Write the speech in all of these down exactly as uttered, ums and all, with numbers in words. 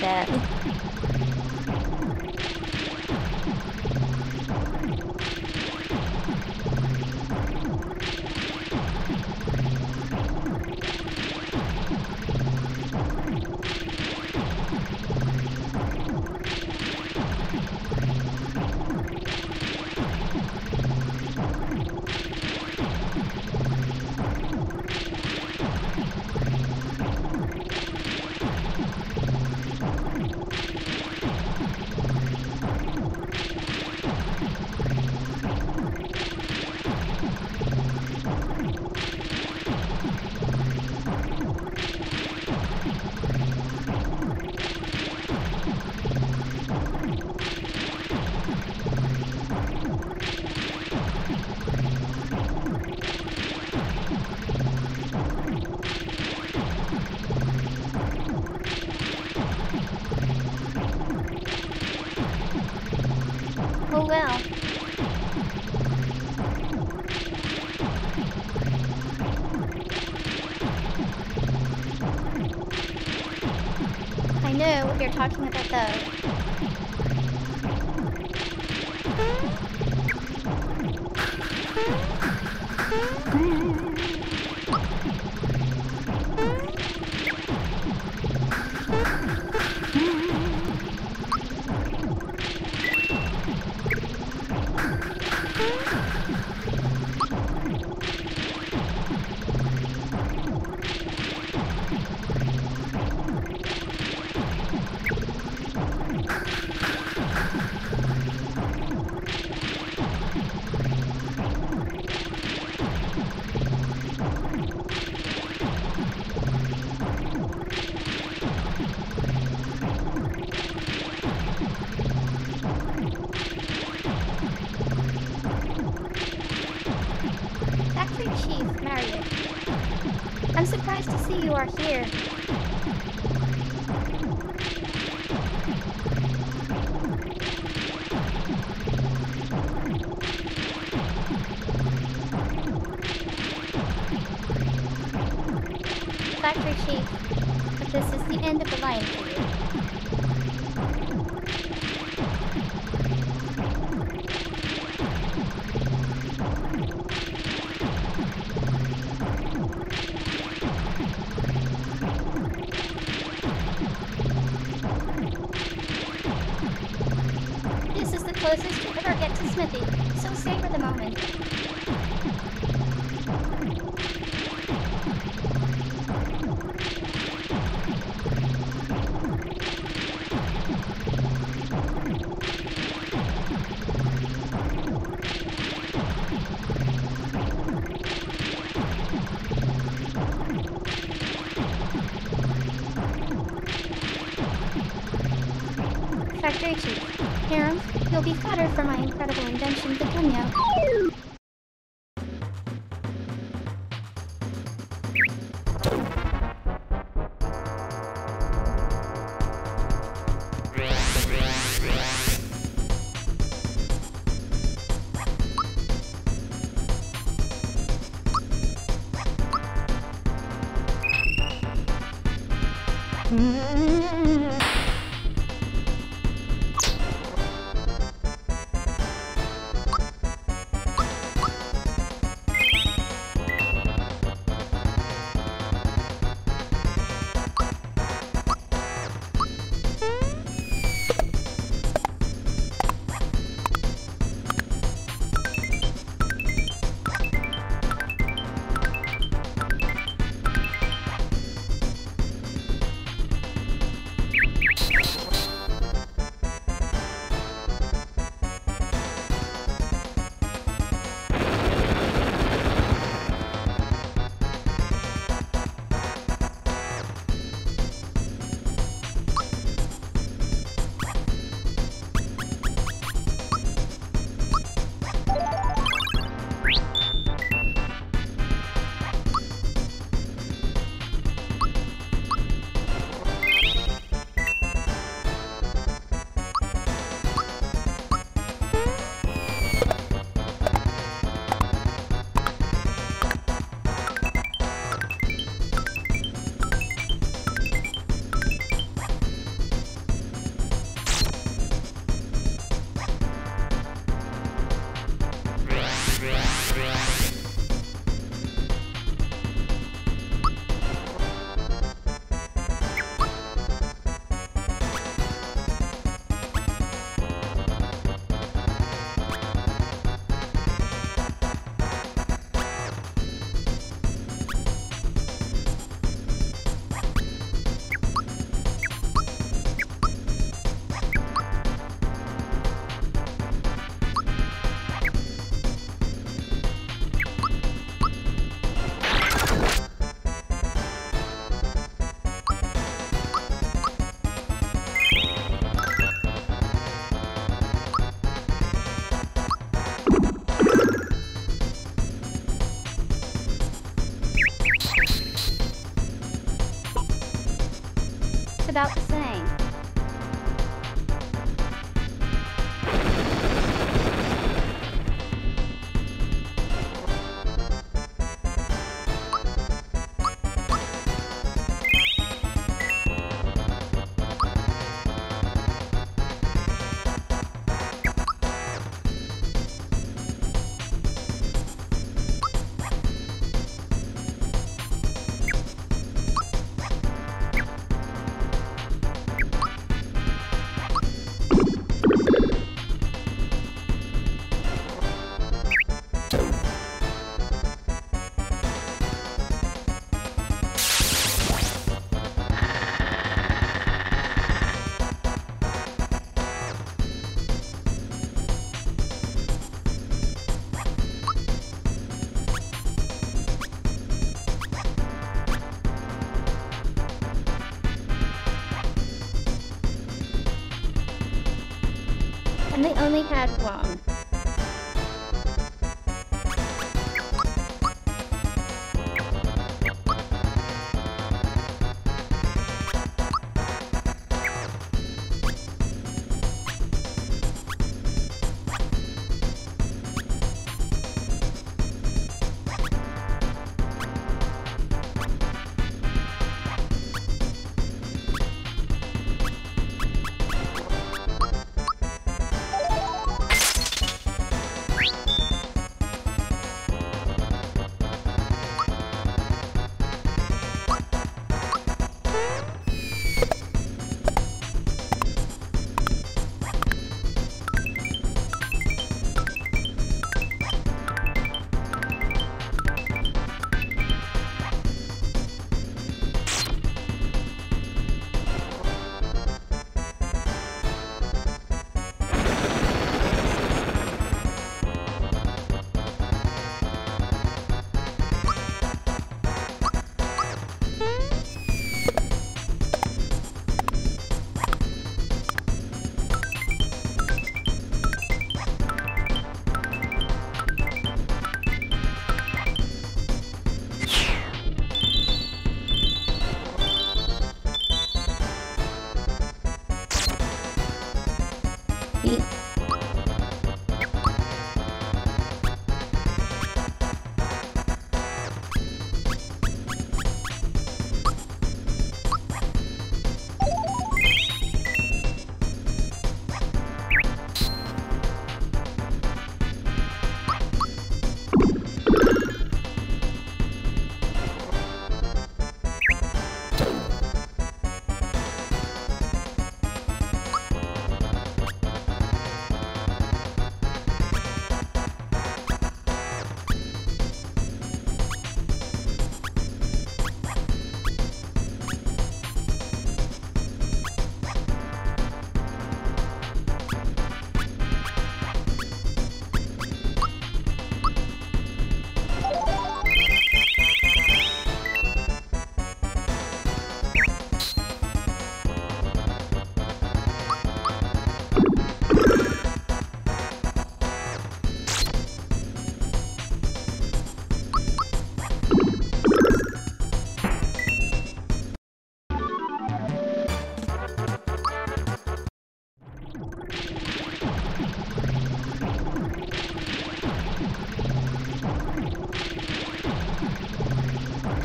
that. Talking about the closest you ever get to Smithy, so savor the moment. You'll be fodder for my incredible invention, the Geno. it's about the same. Only had one.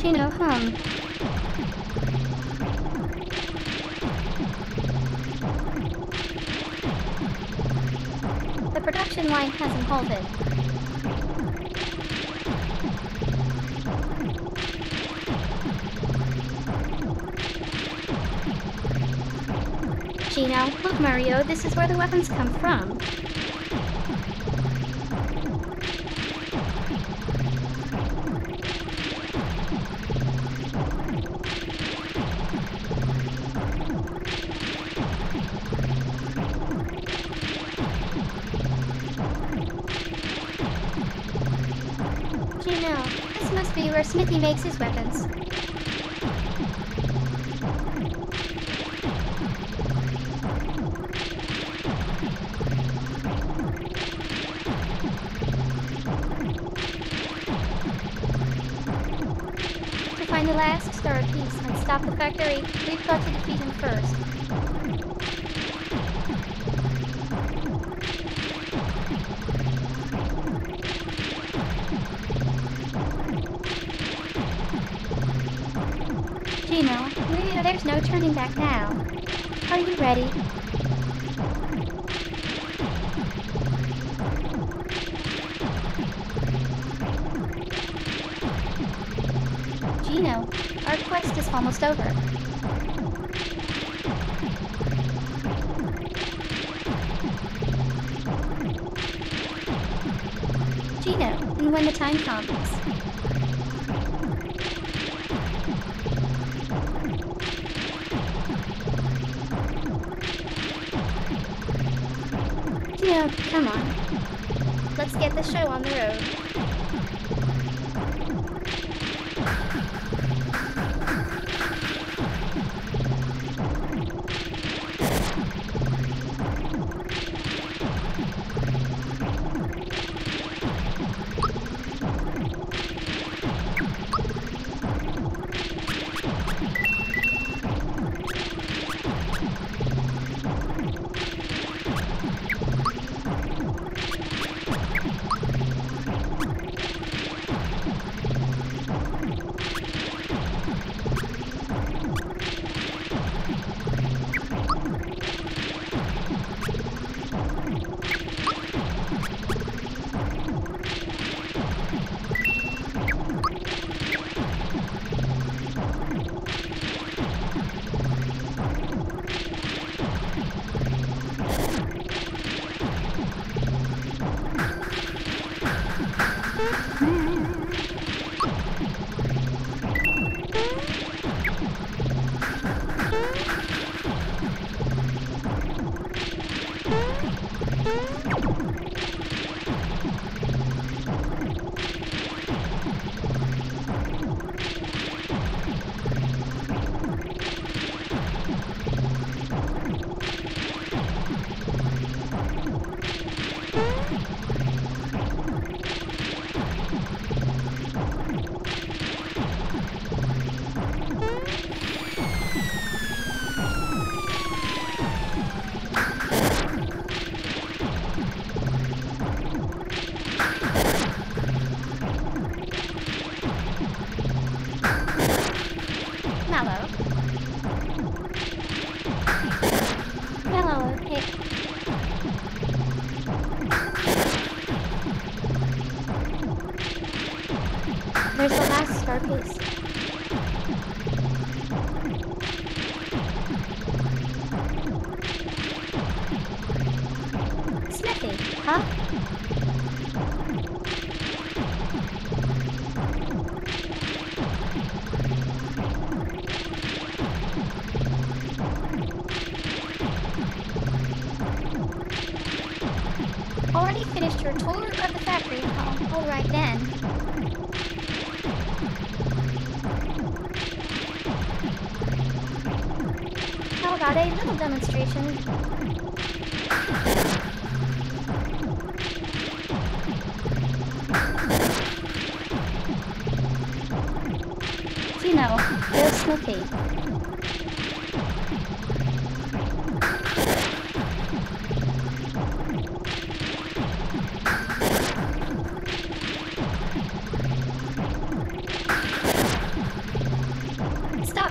Geno, hum. The production line hasn't halted. Geno, look Mario, this is where the weapons come from. Where Smithy makes his weapons. To find the last star piece and stop stop the factory. We've got to defeat him first. Geno, we, there's no turning back now. Are you ready? Geno, our quest is almost over. Geno, and when the time comes. Come on. Let's get the show on the road.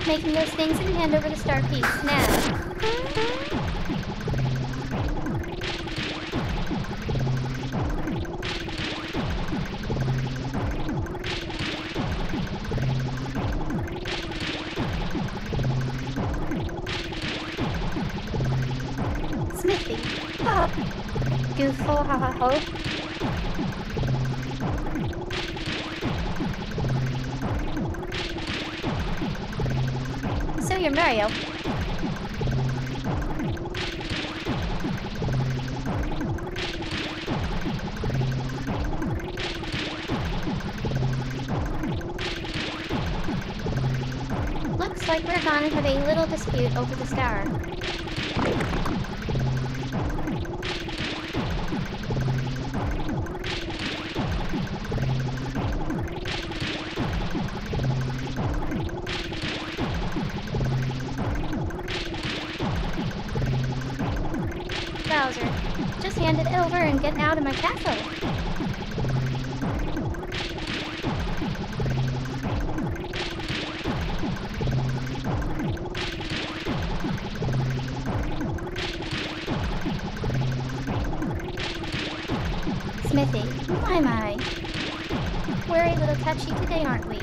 Making those things and hand over the star piece now. Smithy. Oh. Goofball, ha ha ho. You're Mario. Looks like we're gonna have a little dispute over the star. hand it over and get out of my castle. Smithy, who am I? We're a little touchy today, aren't we?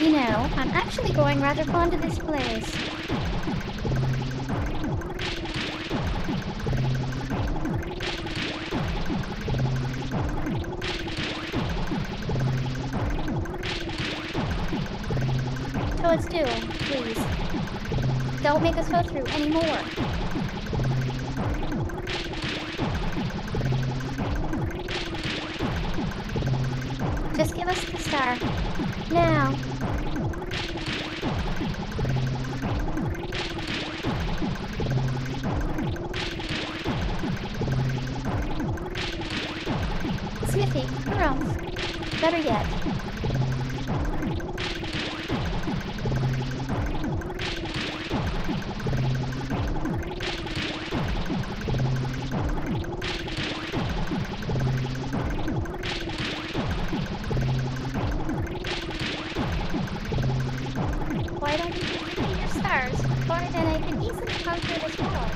You know, I'm actually going rather fond of this place. Toads do, please. Don't make us go through anymore. Just give us the star. Now. Smithy, or else. Better yet. Why don't you give me your stars, more than I can easily conquer this world?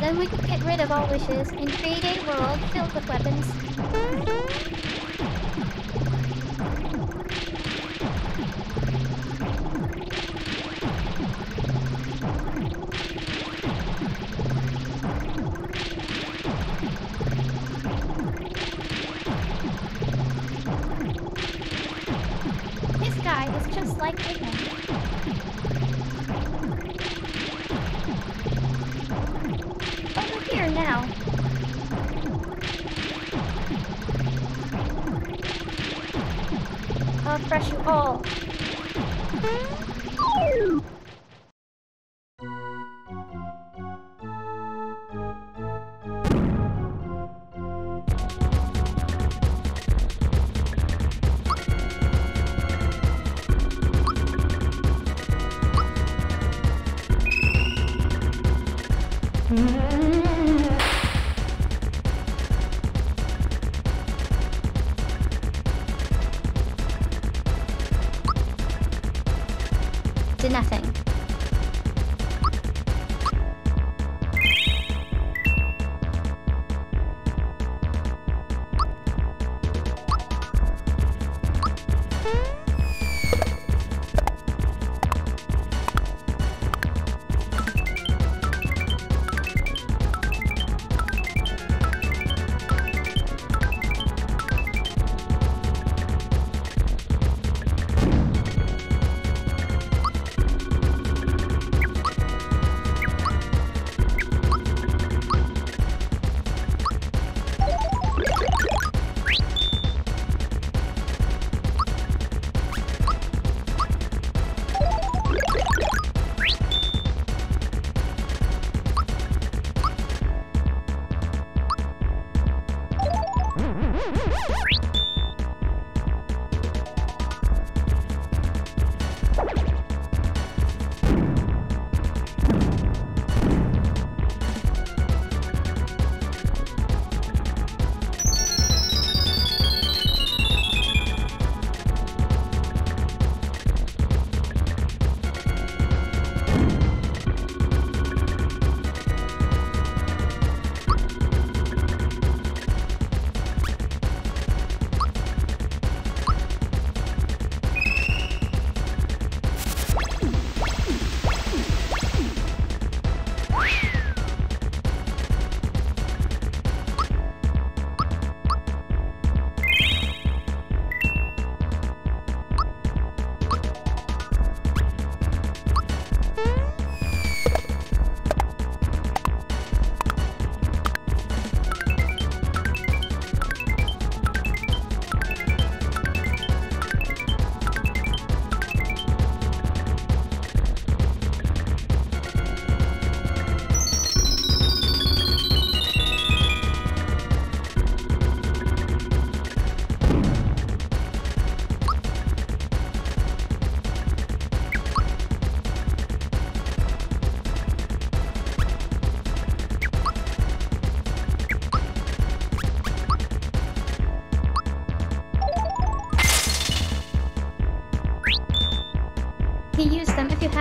Then we could get rid of all wishes and create a world filled with weapons. This guy is just like Eggman. I'll refresh you all. Did nothing.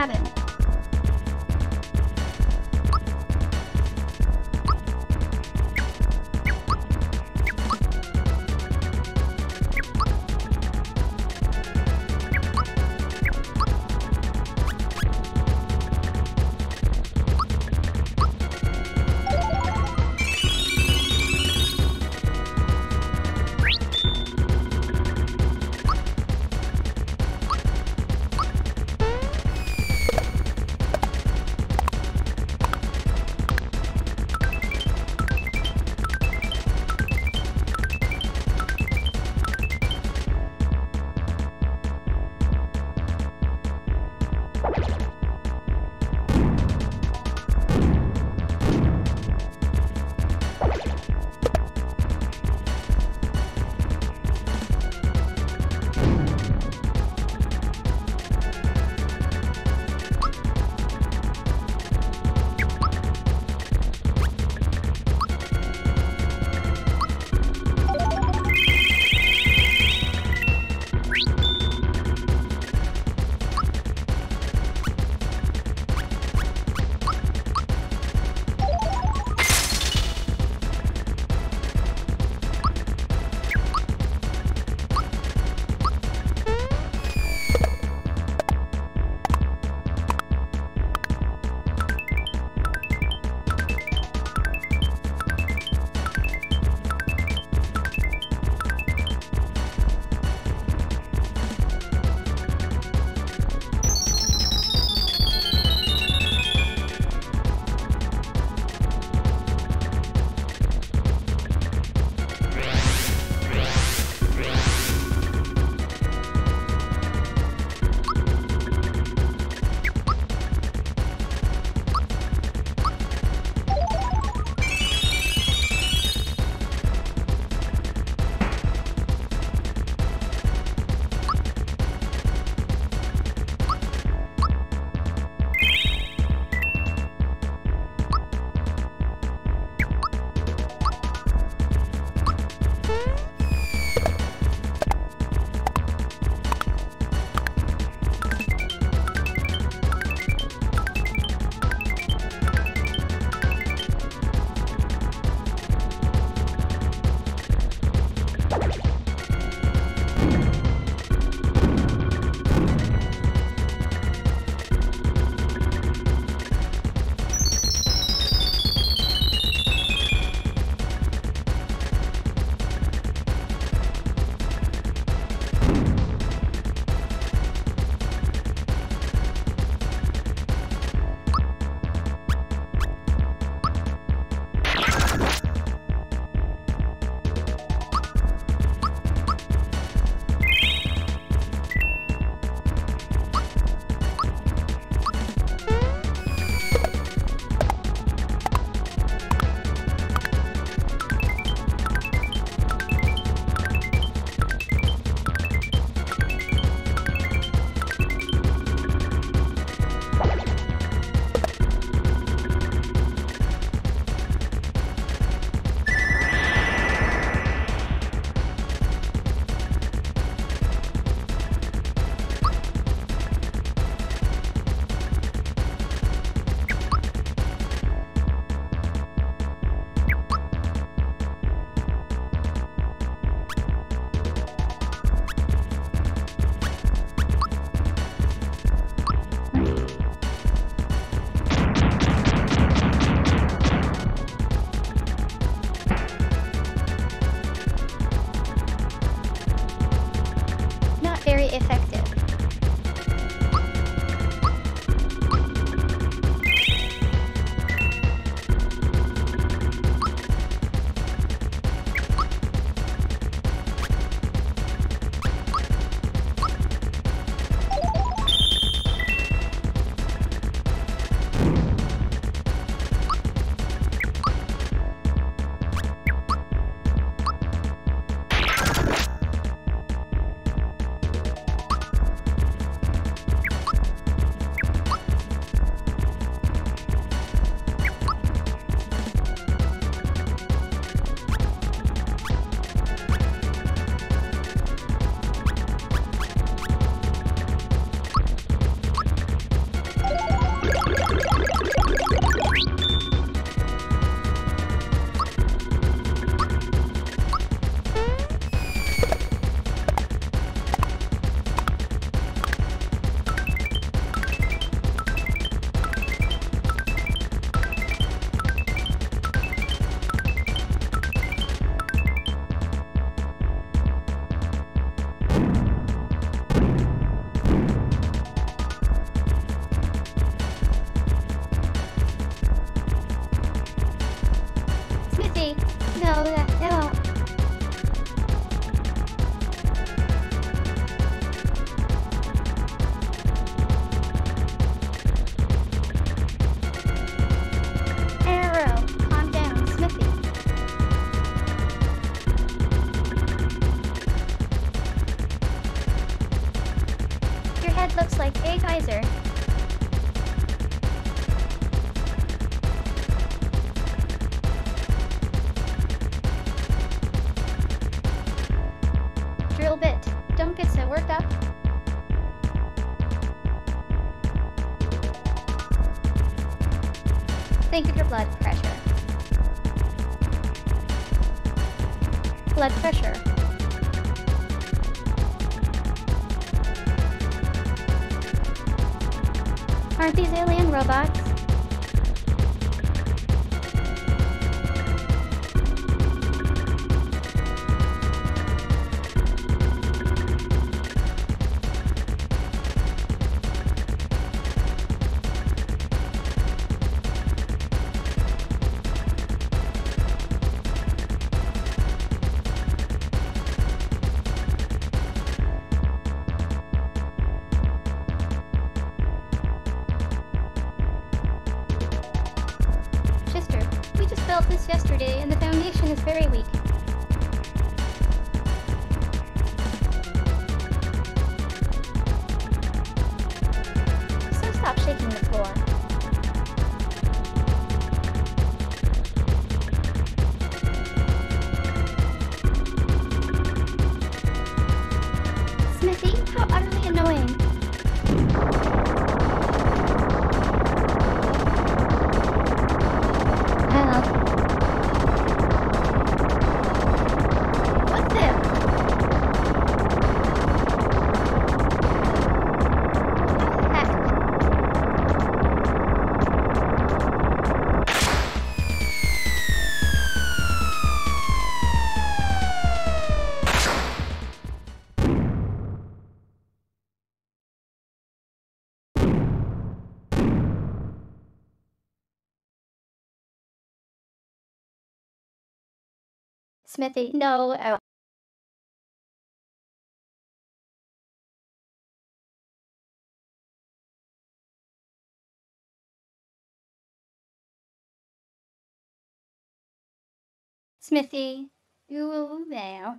at it. like, hey, Kaiser. Drill bit. Don't get so worked up. Think of your blood pressure. Blood pressure. Aren't these alien robots? Smithy, no. Oh. Smithy, you there.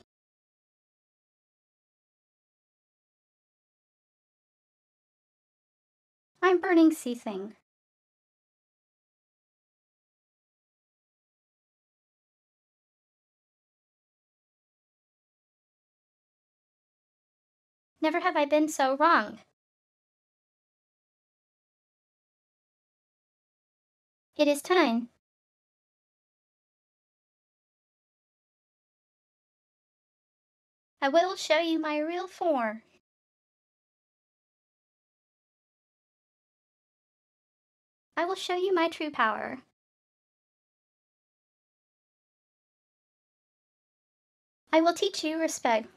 I'm burning ceasing. Never have I been so wrong. It is time. I will show you my real form. I will show you my true power. I will teach you respect.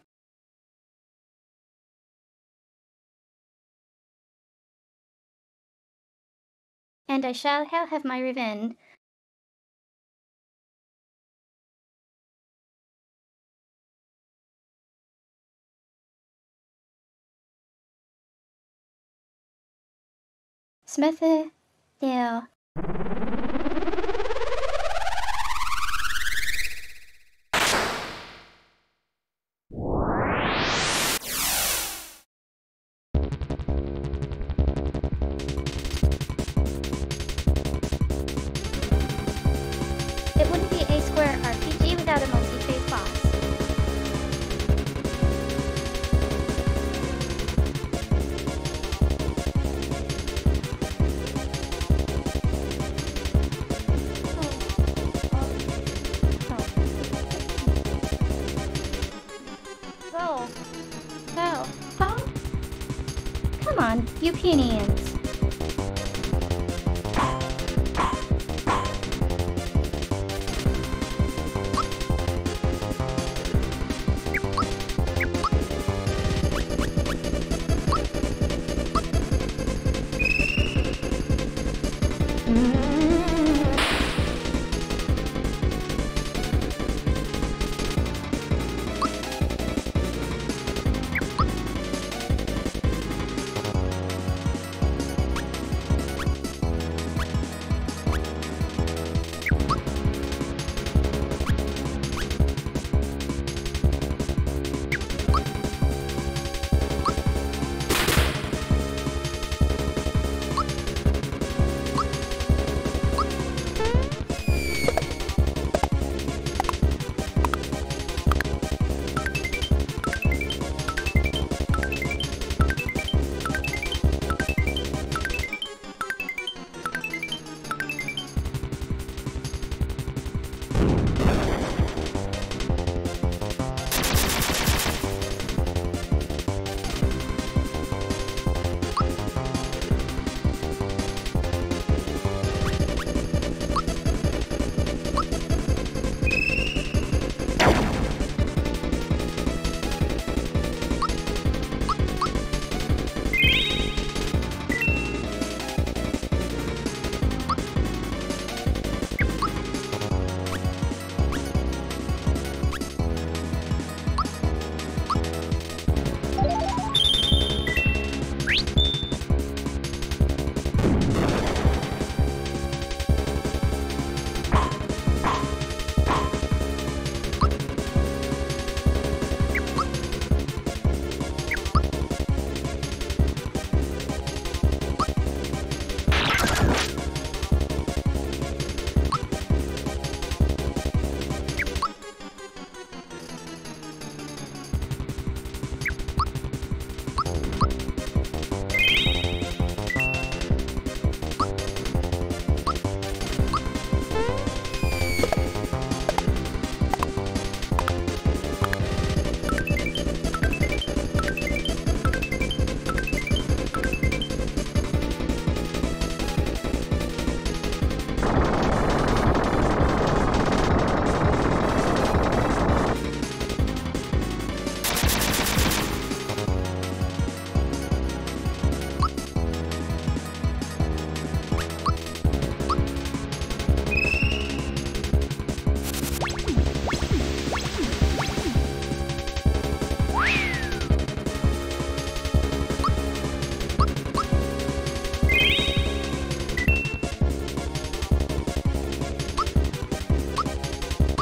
And I shall have my revenge. Smithy, yeah. Eugenians.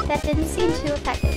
that didn't seem too effective.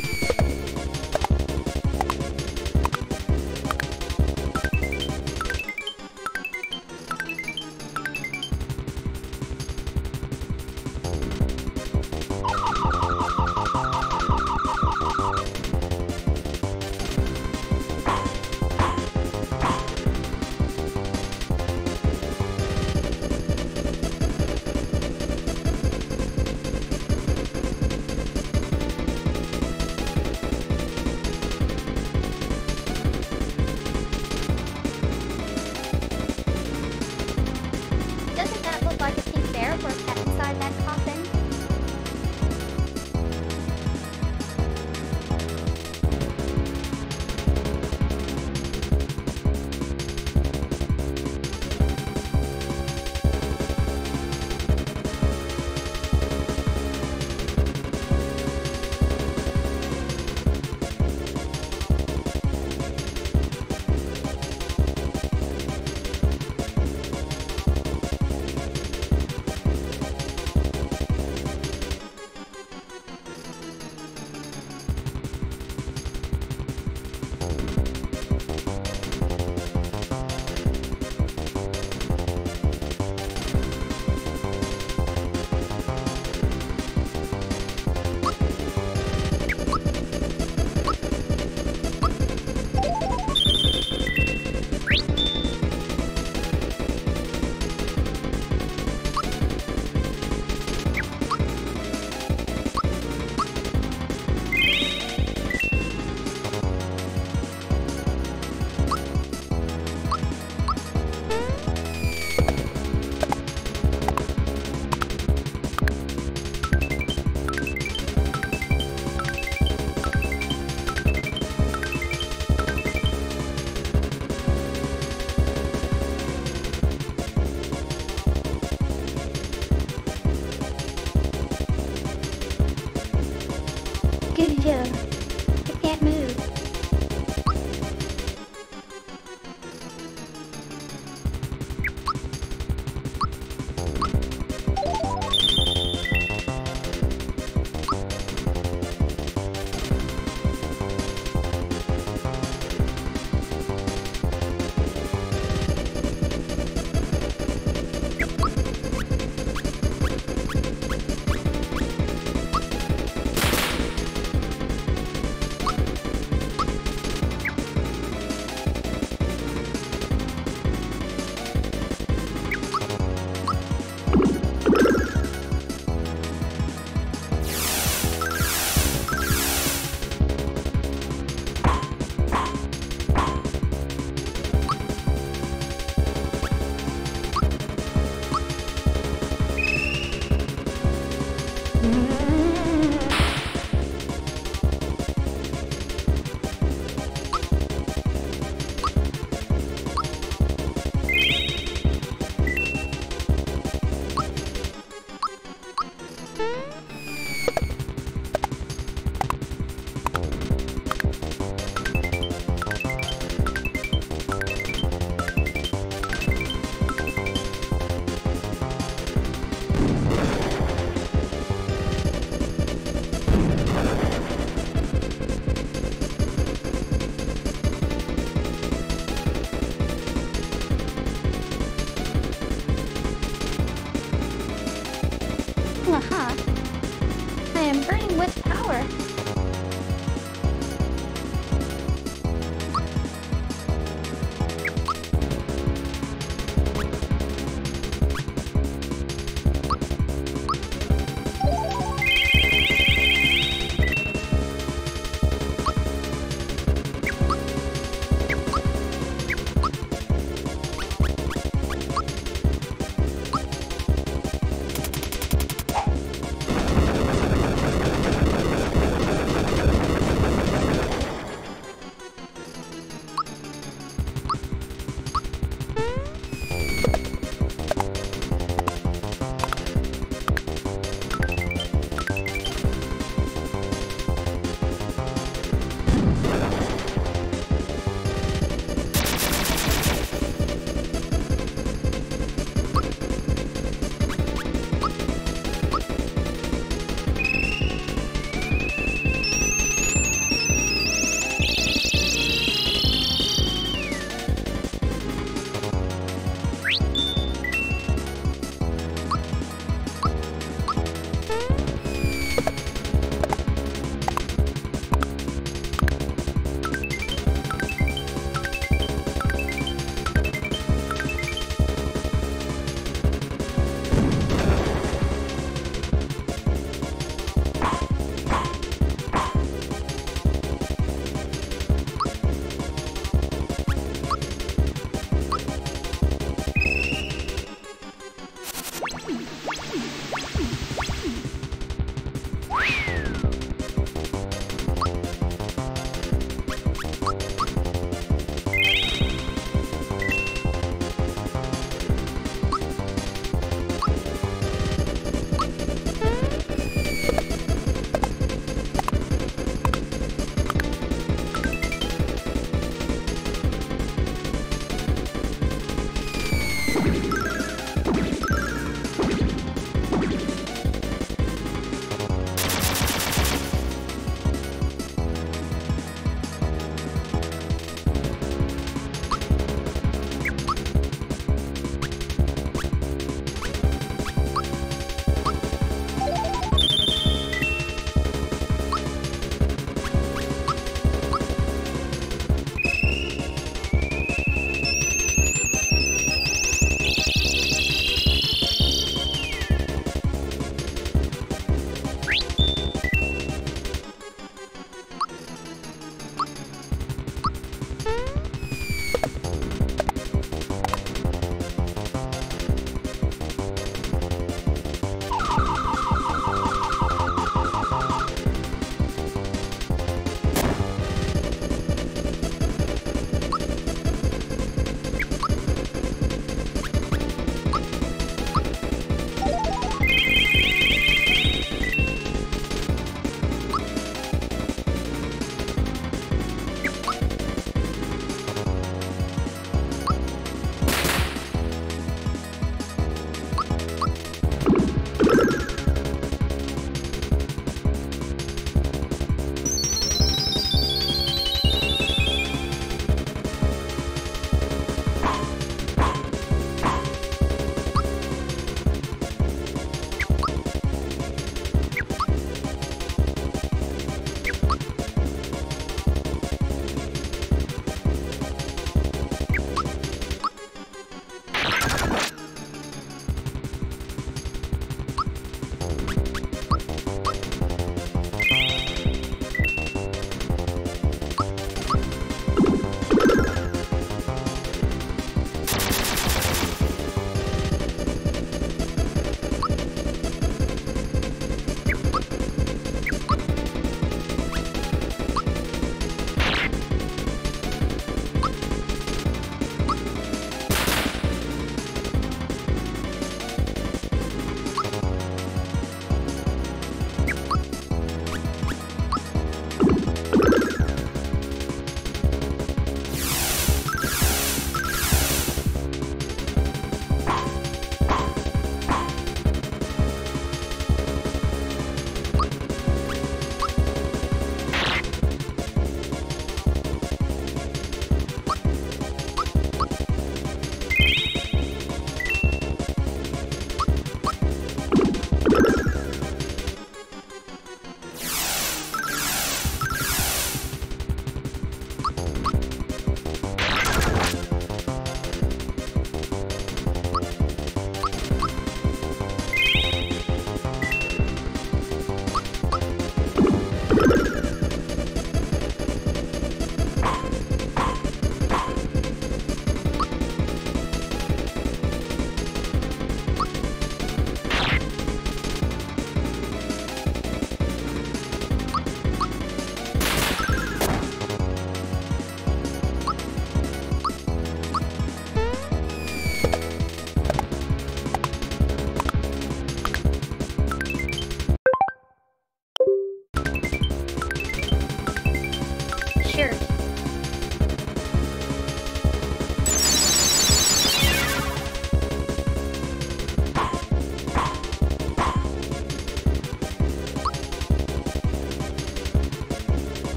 here.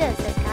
does this guy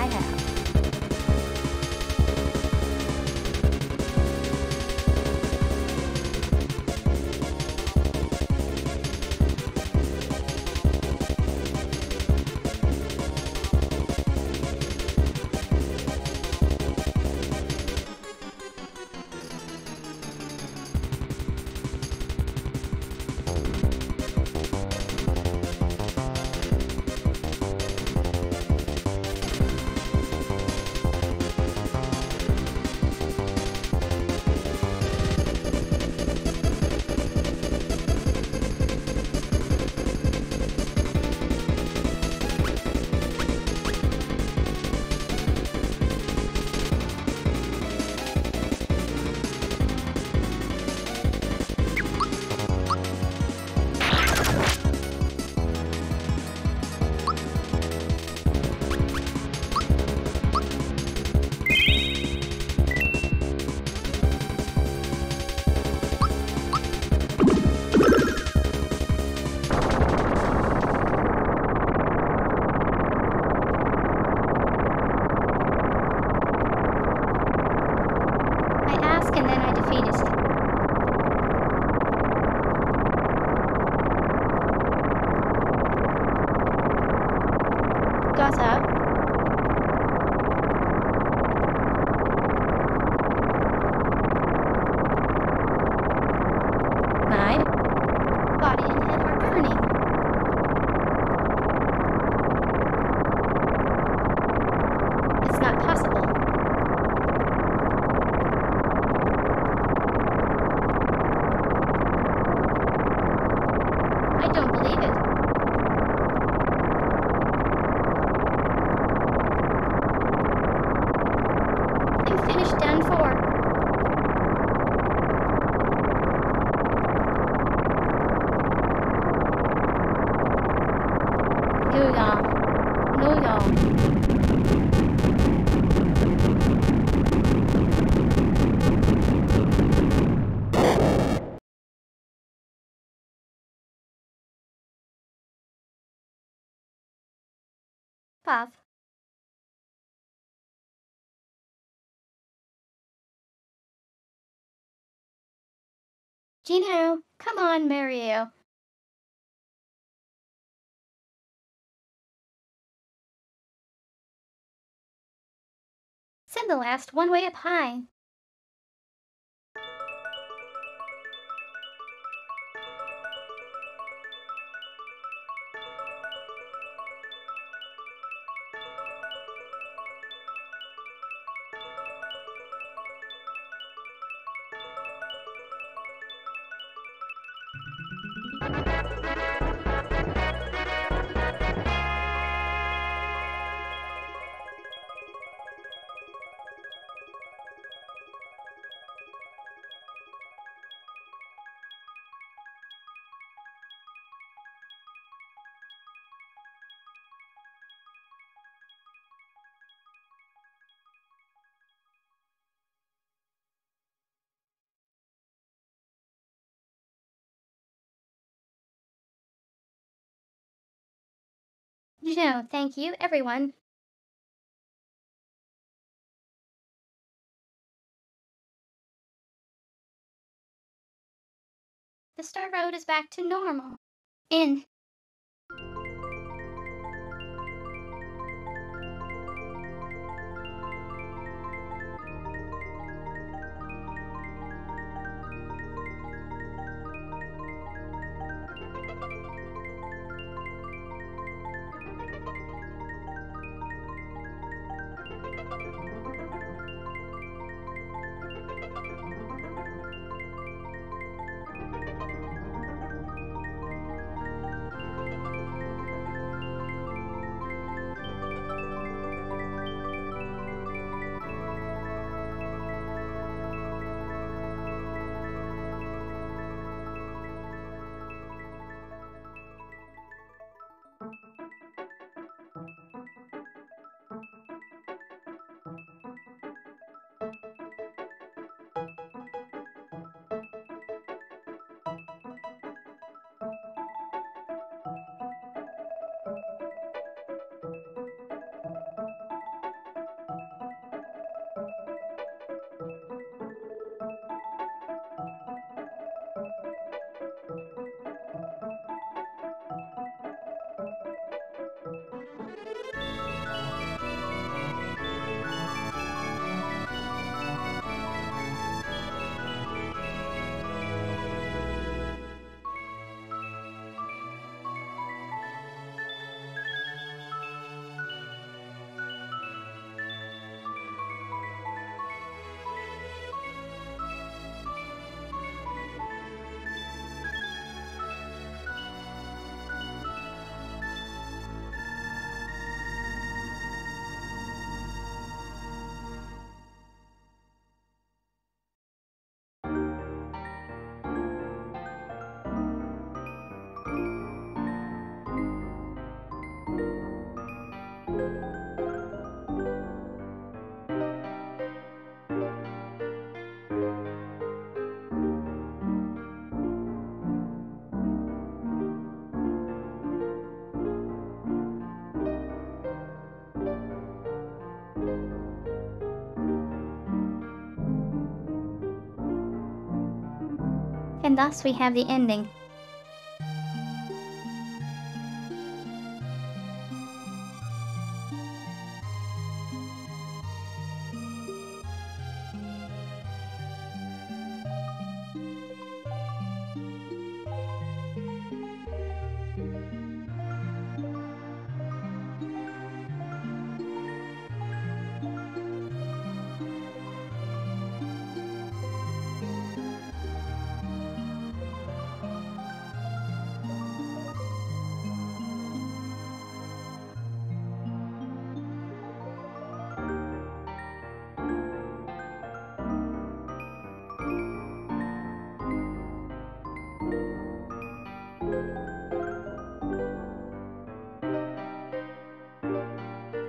Puff. Geno, come on, Mario. Send the last one way up high. No, thank you, everyone. The Star Road is back to normal. In. and thus we have the ending.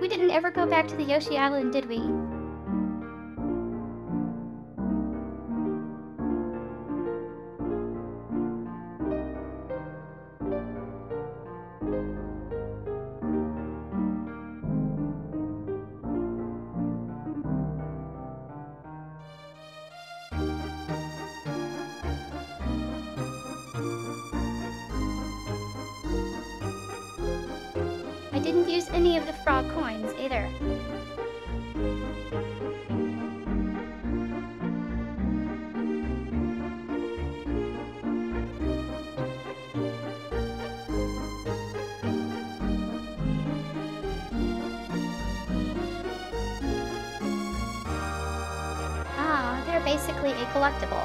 We didn't ever go back to the Yoshi Island, did we? Basically a collectible.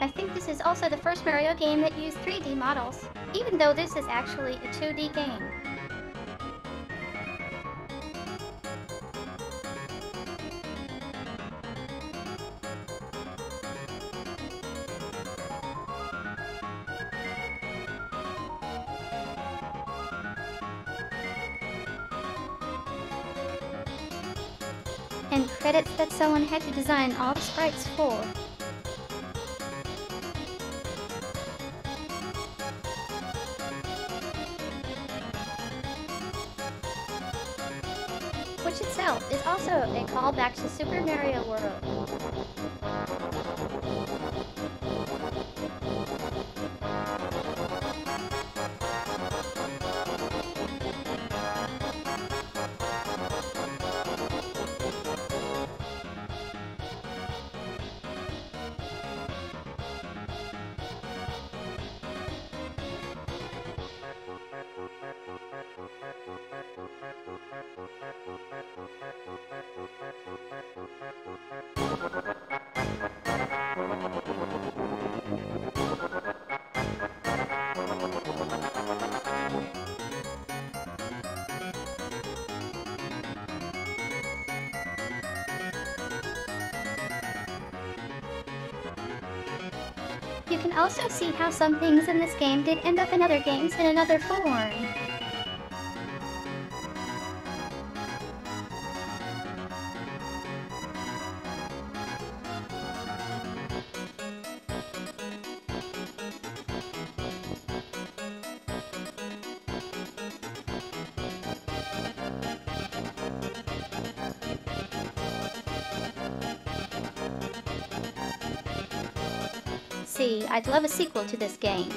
I think this is also the first Mario game that used three D models, even though this is actually a two D game. And credits that someone had to design all the sprites for. Is also a callback to Super Mario World. You can also see how some things in this game did end up in other games in another form. See, I'd love a sequel to this game.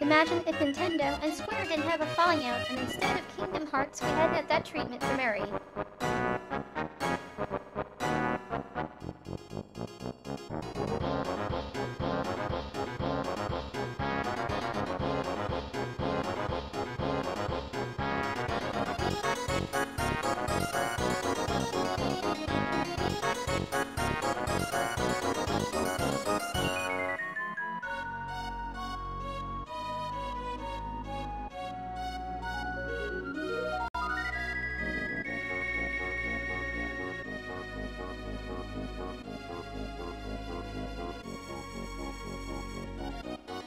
Imagine if Nintendo and Square didn't have a falling out, and instead of Kingdom Hearts, we had had that treatment for Mario.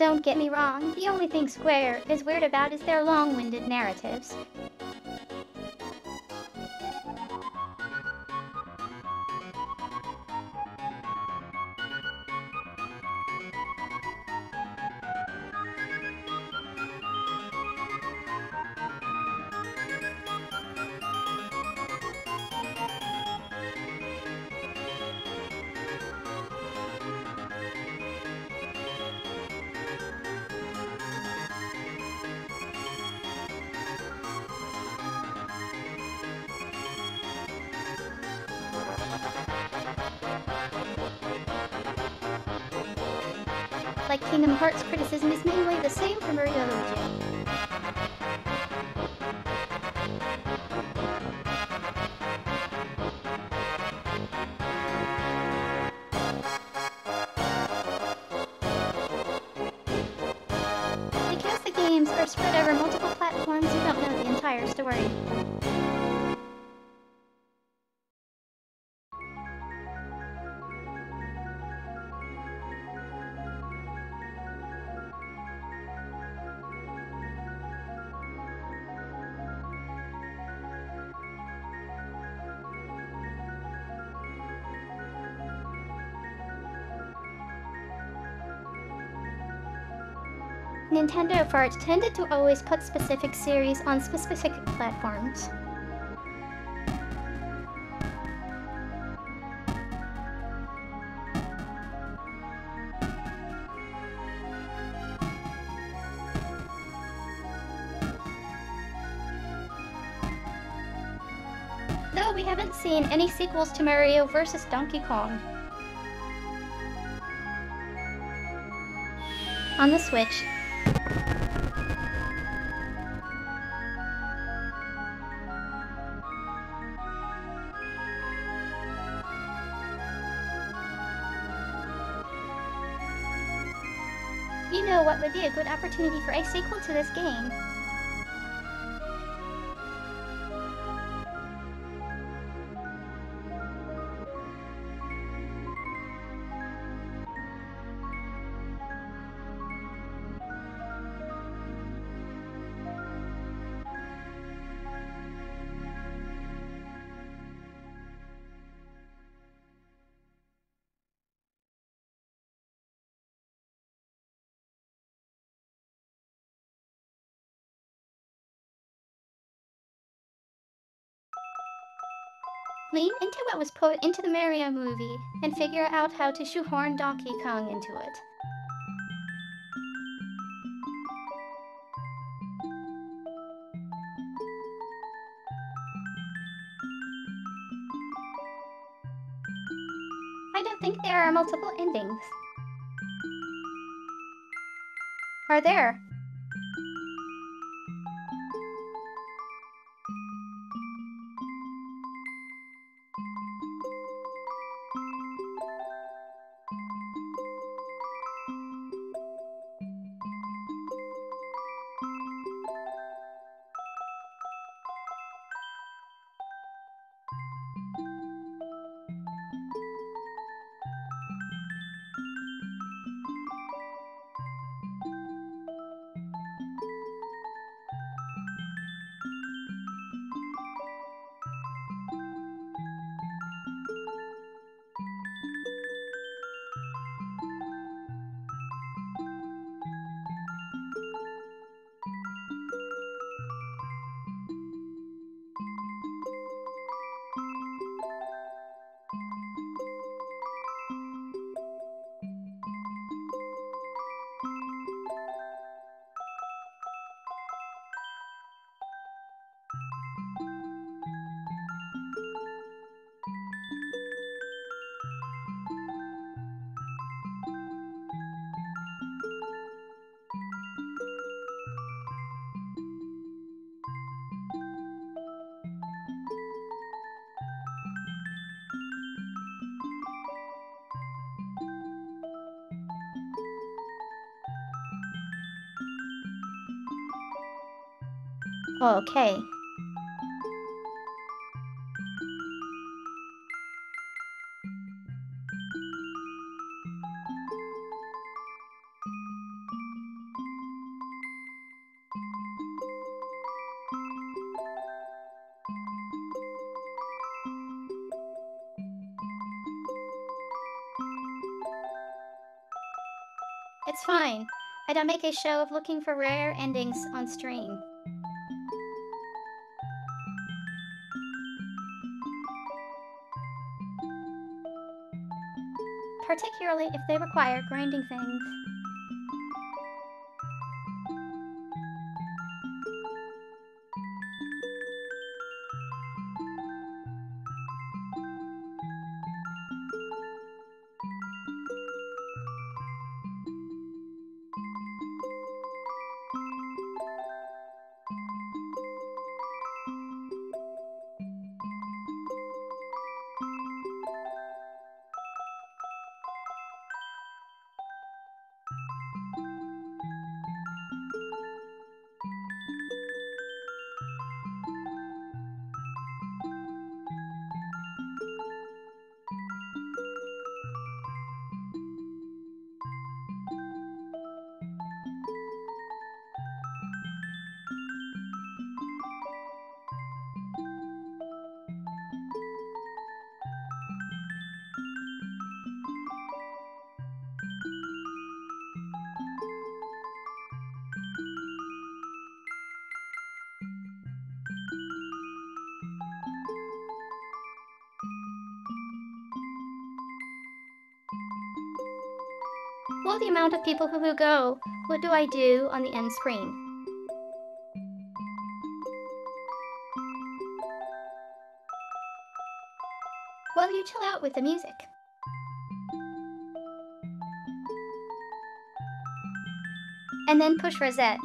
Don't get me wrong, the only thing Square is weird about is their long-winded narratives. Like Kingdom Hearts criticism is mainly the same for Mario and Luigi. Because the games are spread over multiple platforms, you don't know the entire story. Nintendo for it tended to always put specific series on specific platforms. Though we haven't seen any sequels to Mario versus. Donkey Kong. On the Switch. You know what would be a good opportunity for a sequel to this game? Lean into what was put into the Mario movie, and figure out how to shoehorn Donkey Kong into it. I don't think there are multiple endings. Are there? Okay. It's fine. I don't make a show of looking for rare endings on stream. Particularly if they require grinding things. Well, the amount of people who go, what do I do on the end screen? Well, you chill out with the music. And then push reset.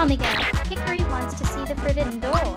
Omega, Hickory wants to see the forbidden door.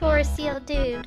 touristy old dude.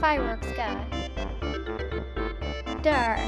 Fireworks guy. Dark.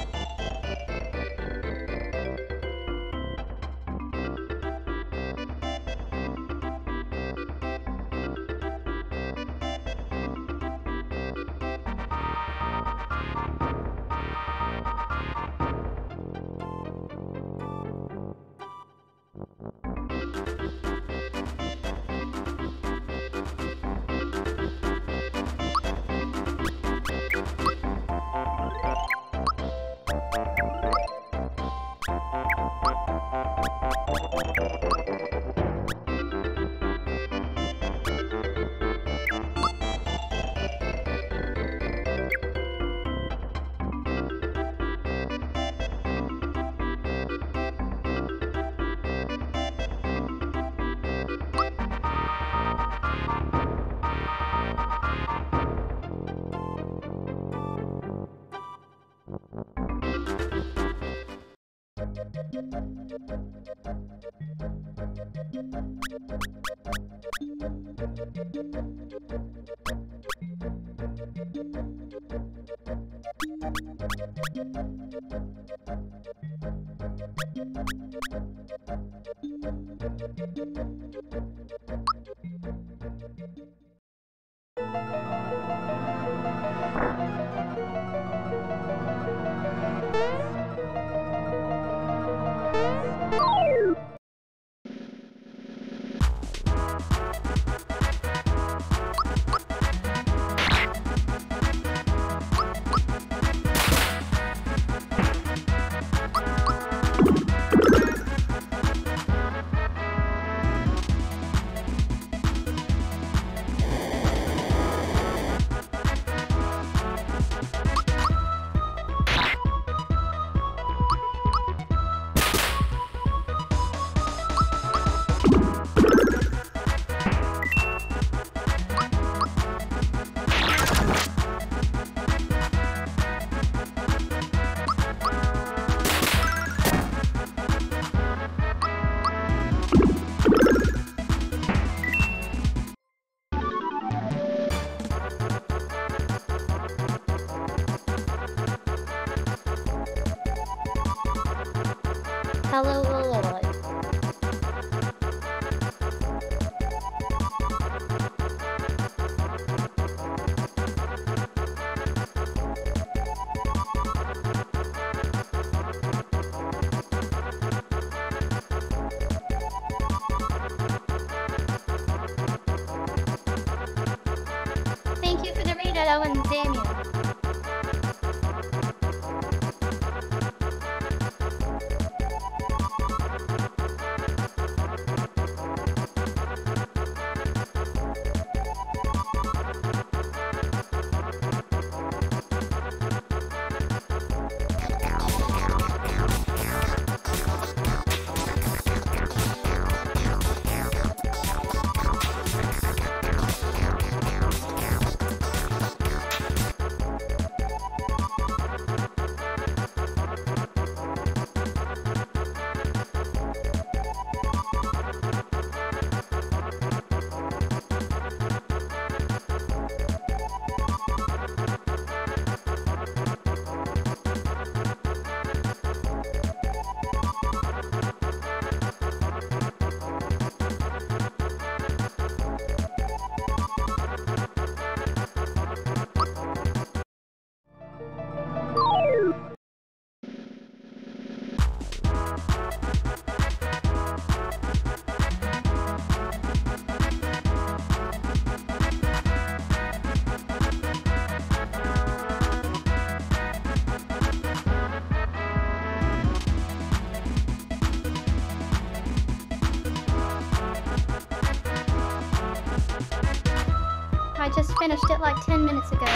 just finished it like ten minutes ago,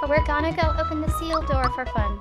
but we're gonna go open the sealed door for fun.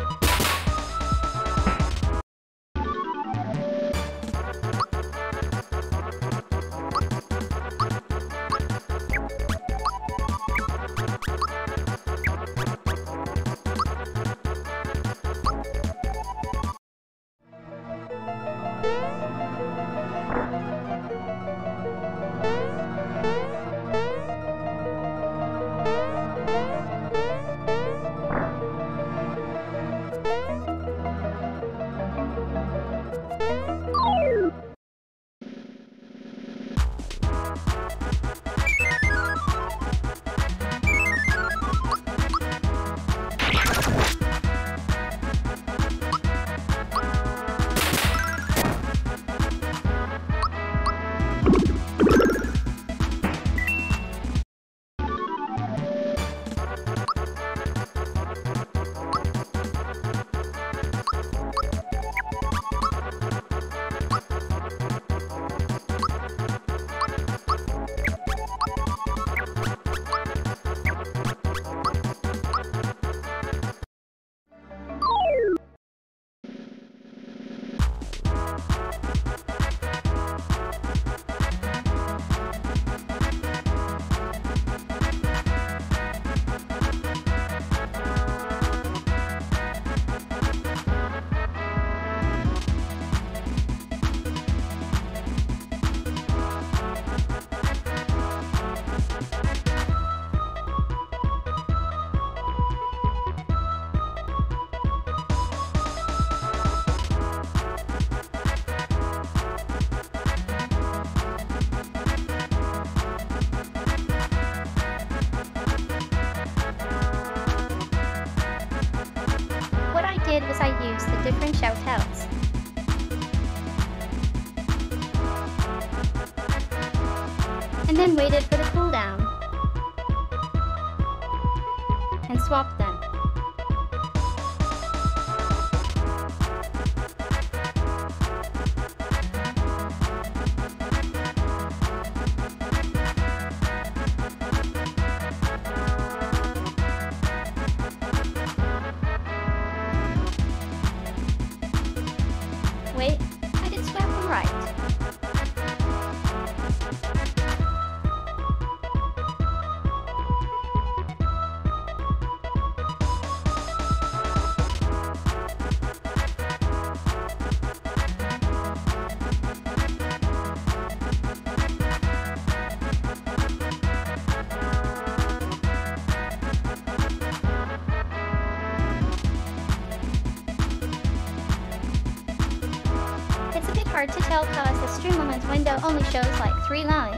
Hard to tell because the stream woman's window only shows like three lines.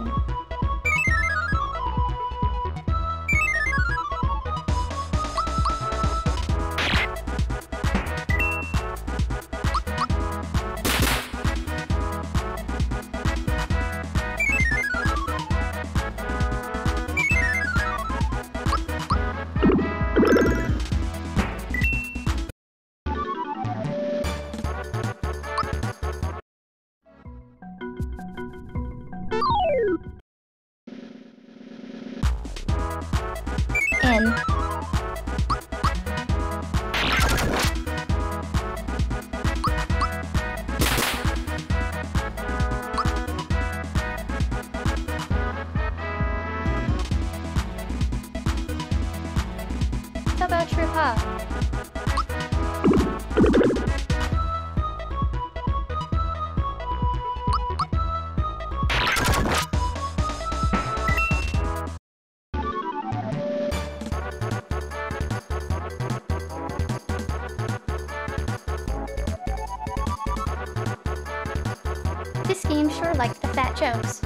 Jokes.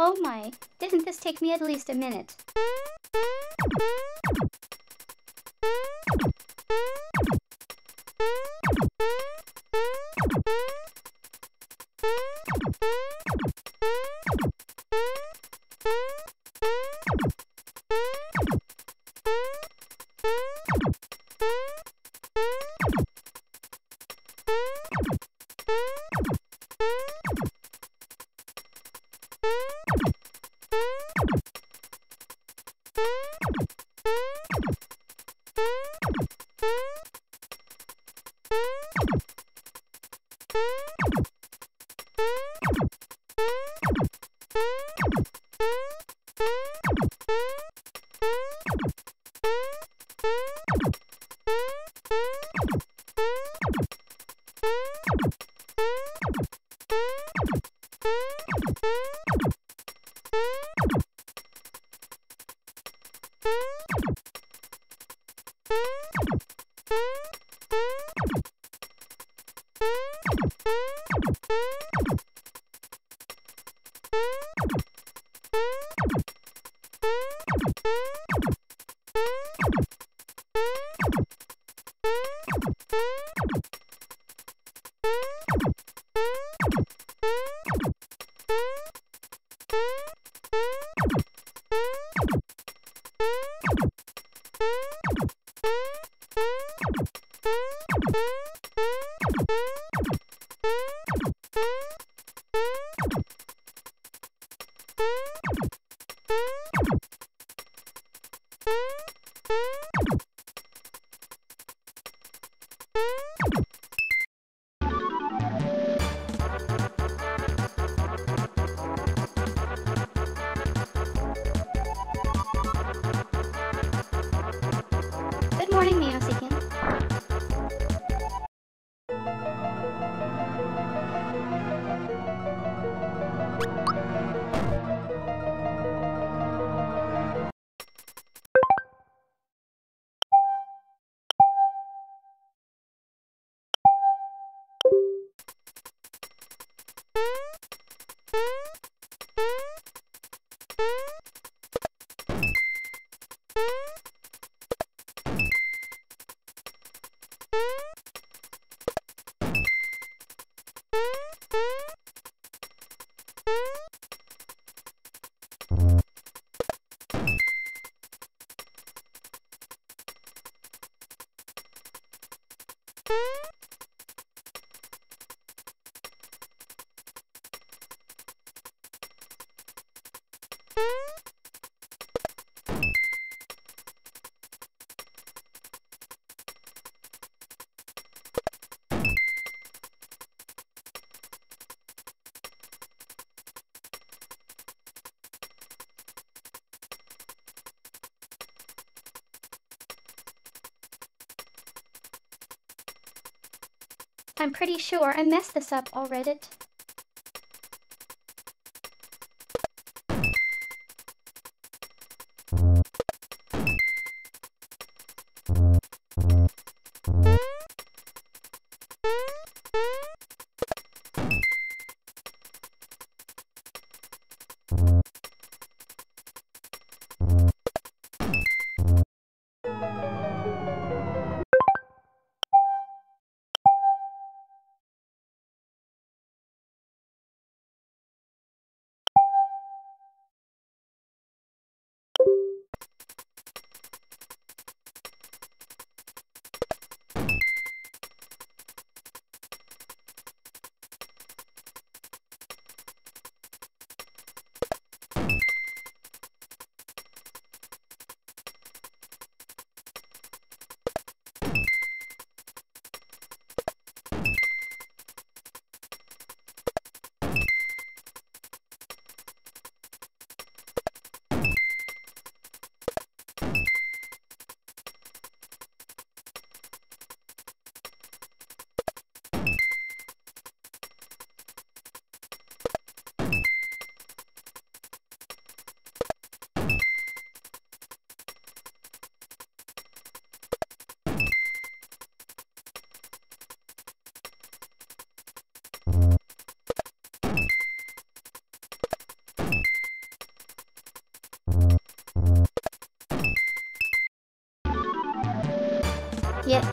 Oh my, didn't this take me at least a minute? I'm pretty sure I messed this up already. yet.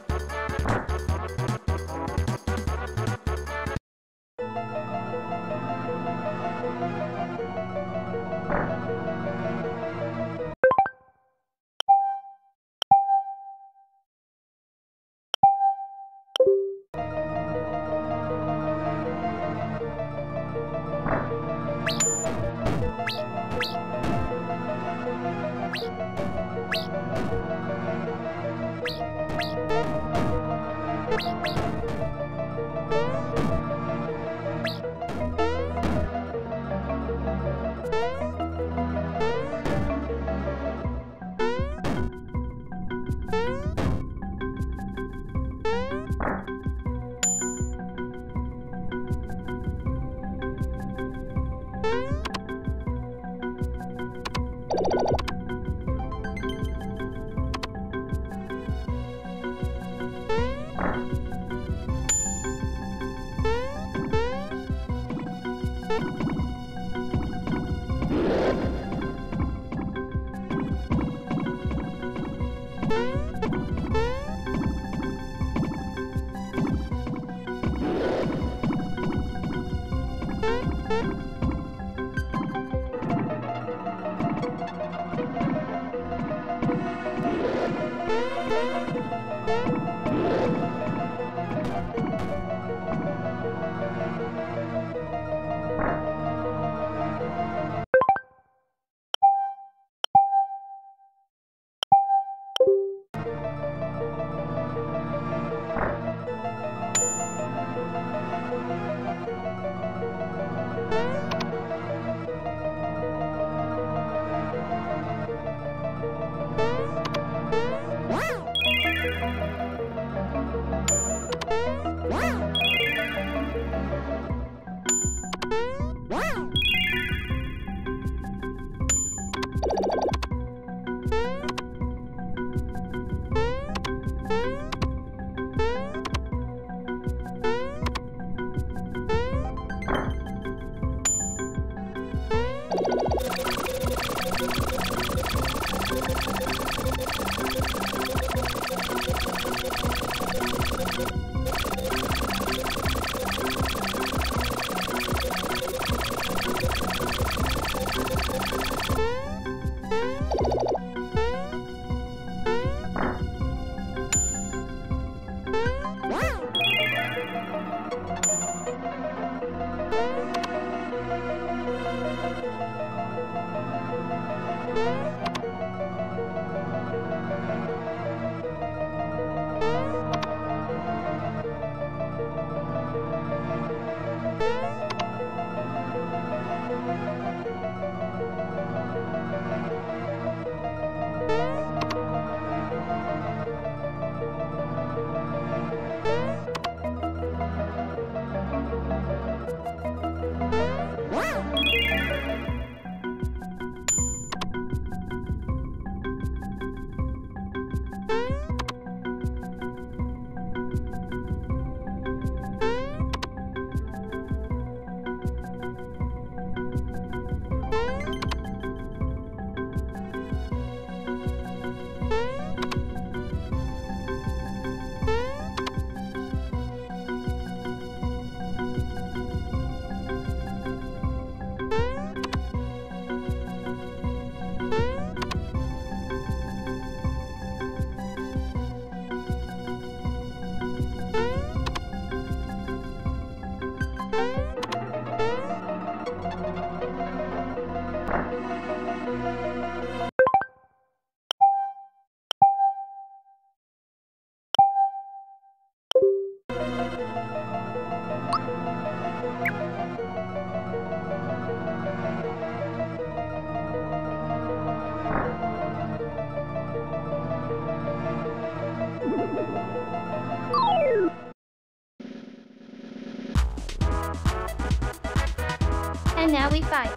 And now we fight.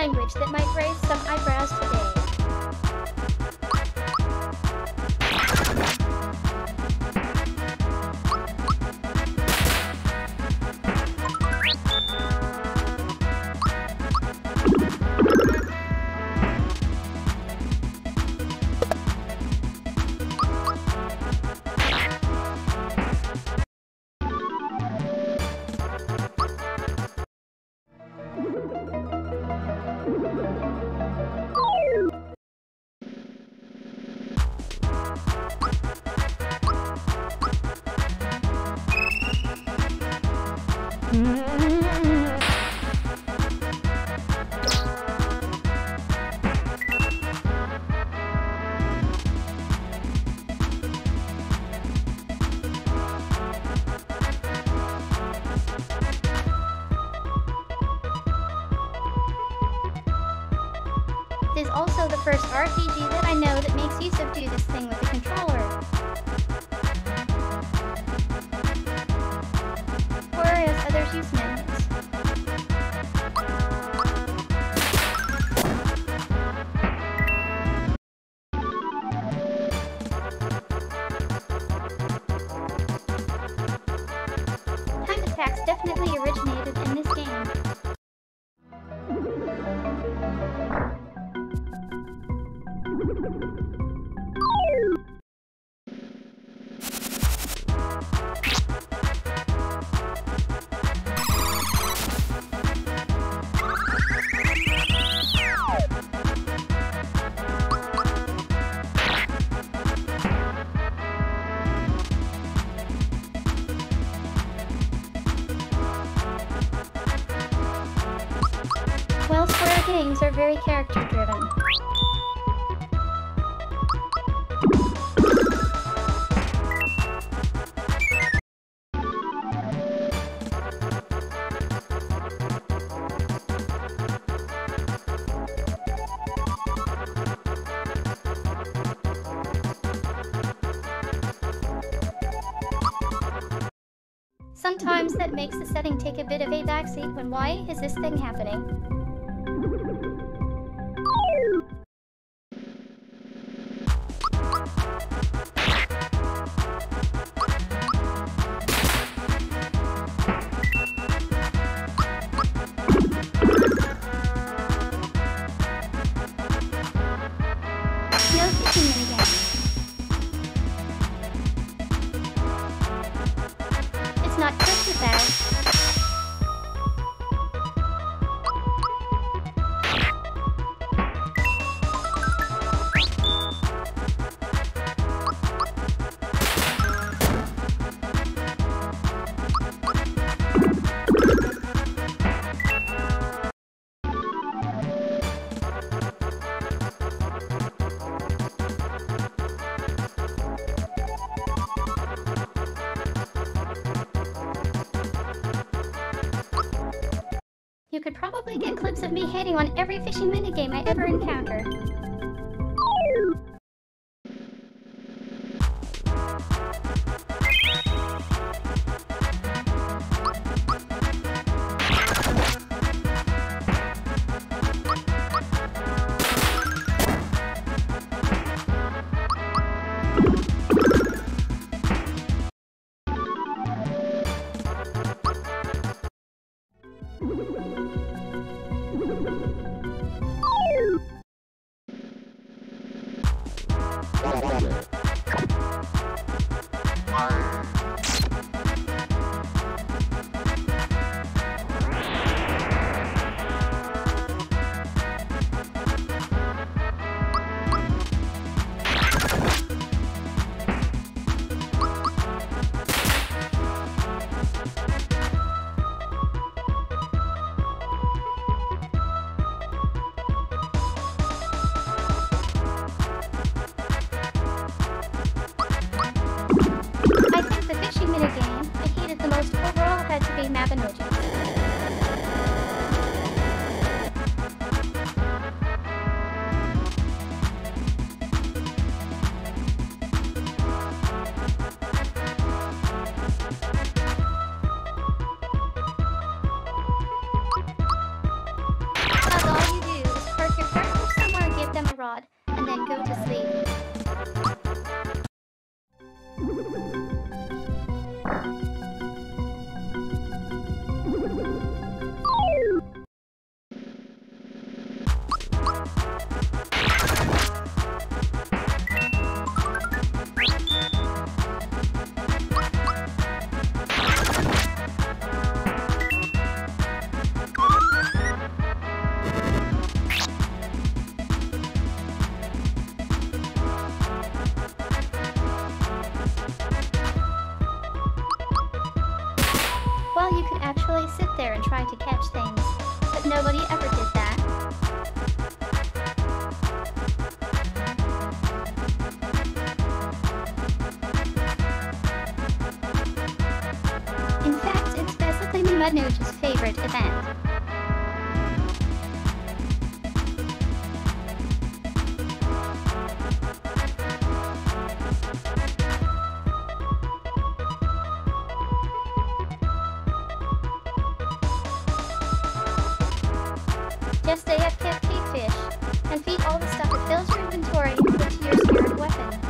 language that might raise some eyebrows today. Games are very character driven. Sometimes that makes the setting take a bit of a backseat when why is this thing happening? Probably get clips of me hating on every fishing minigame I ever encounter. That's all you do. try to catch things, but nobody ever did that. In fact, it's basically Manu's favorite event. Just stay up, can't feed fish, and feed all the stuff that fills your inventory into your spirit weapon.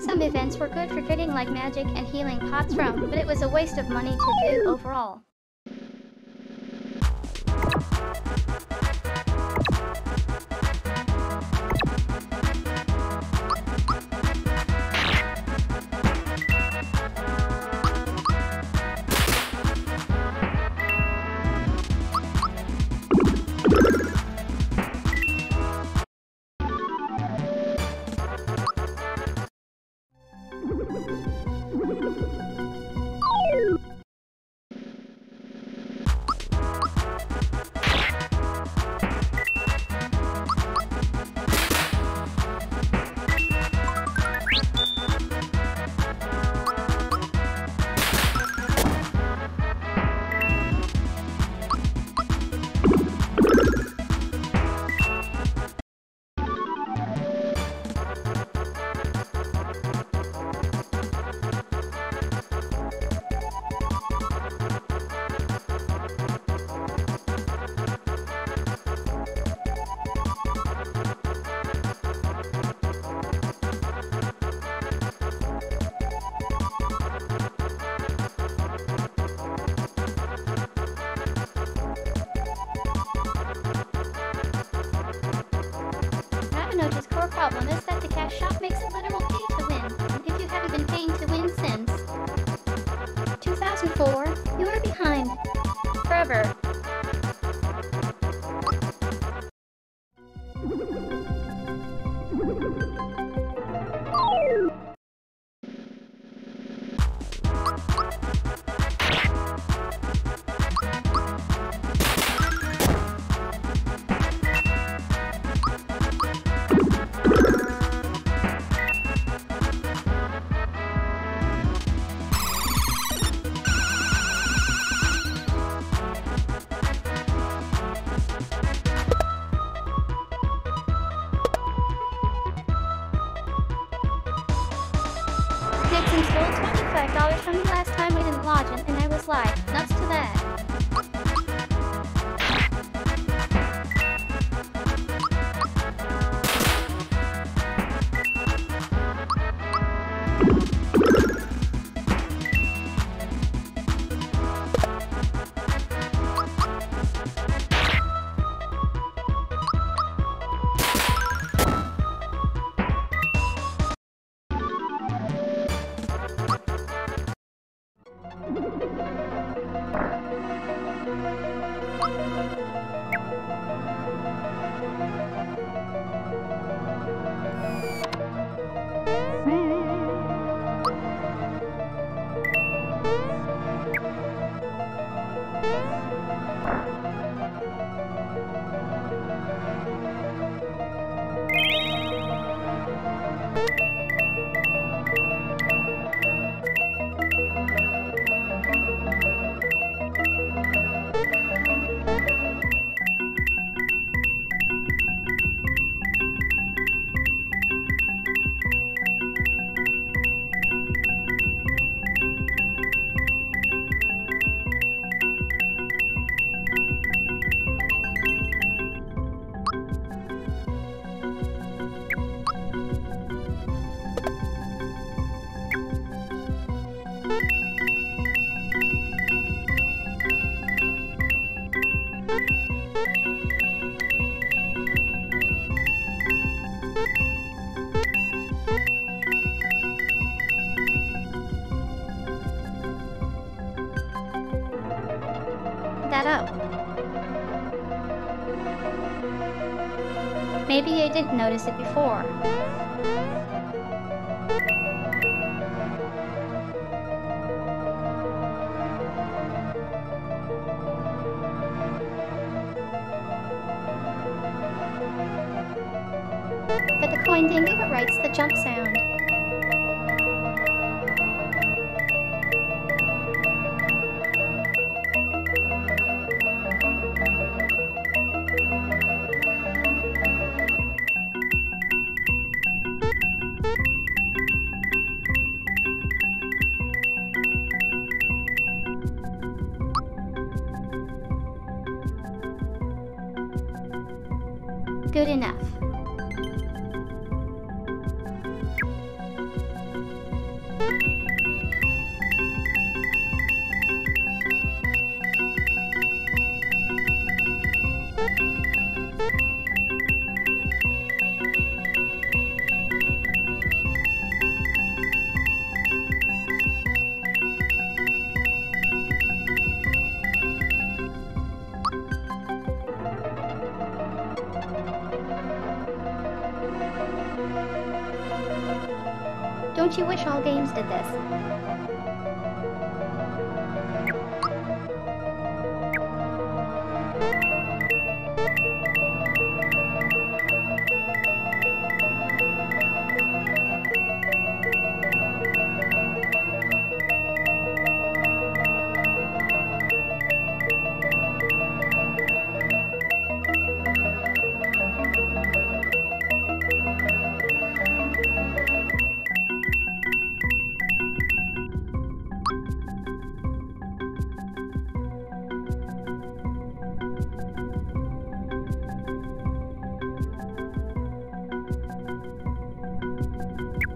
Some events were good for getting like magic and healing pots from, but it was a waste of money to do overall. Problem is that the cash shop makes it literal pay to win, if you haven't been paying to win since two thousand four, you are behind. Forever. Nixon stole twenty-five dollars from me last time we didn't lodge it, and I was like, nuts to that. that up. Maybe I didn't notice it before. But the coin ding overwrites the jump sound. Good enough. Don't you wish all games did this?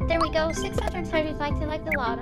There we go, six hundred thirty likes, I like a lot.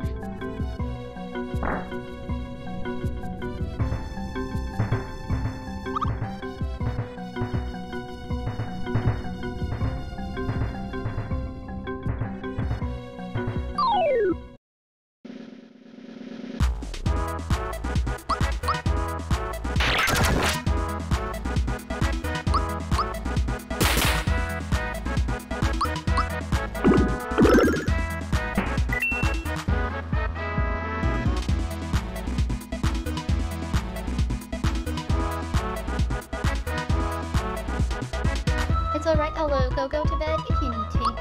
Alright, hello, go go to bed if you need to.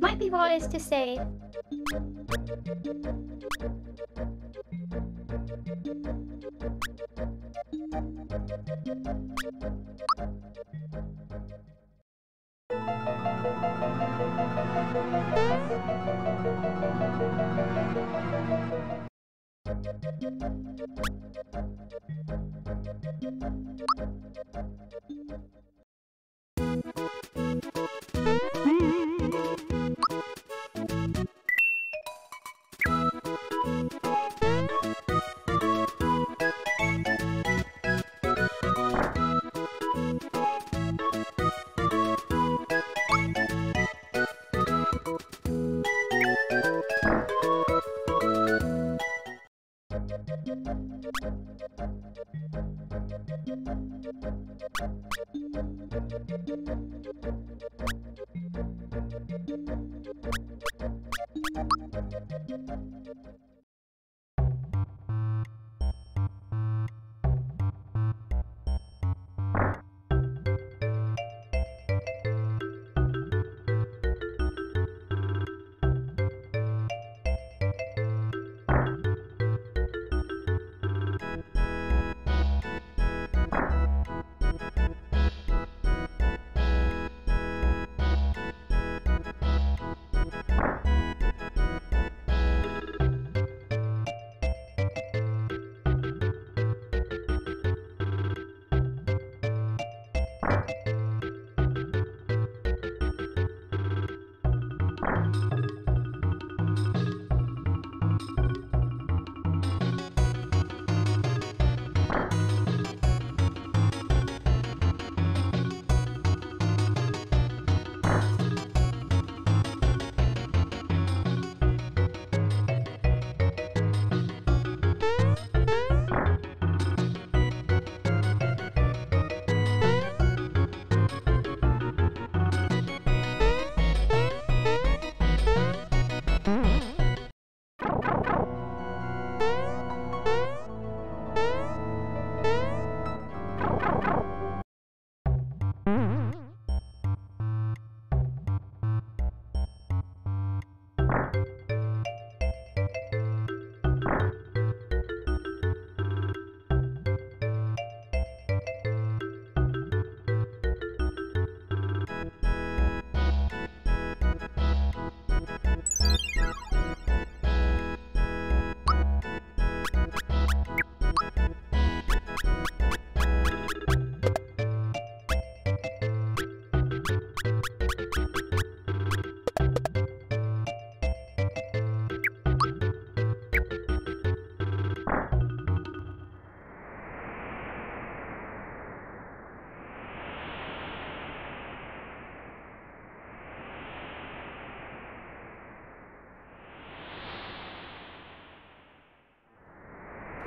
Might be wise to save.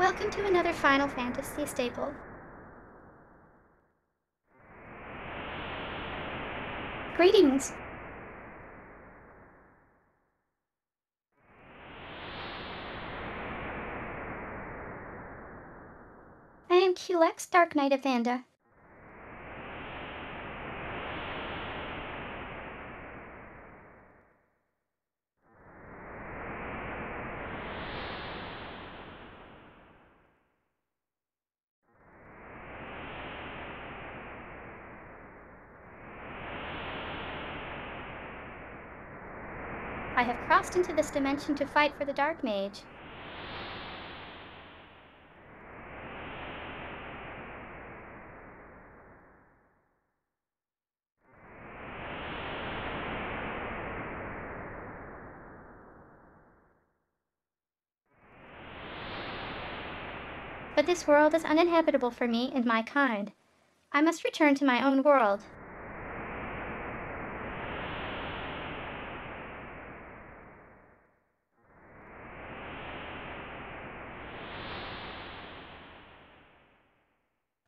Welcome to another Final Fantasy staple. Greetings! I am Culex, Dark Knight of Vanda. I have crossed into this dimension to fight for the Dark Mage. But this world is uninhabitable for me and my kind. I must return to my own world.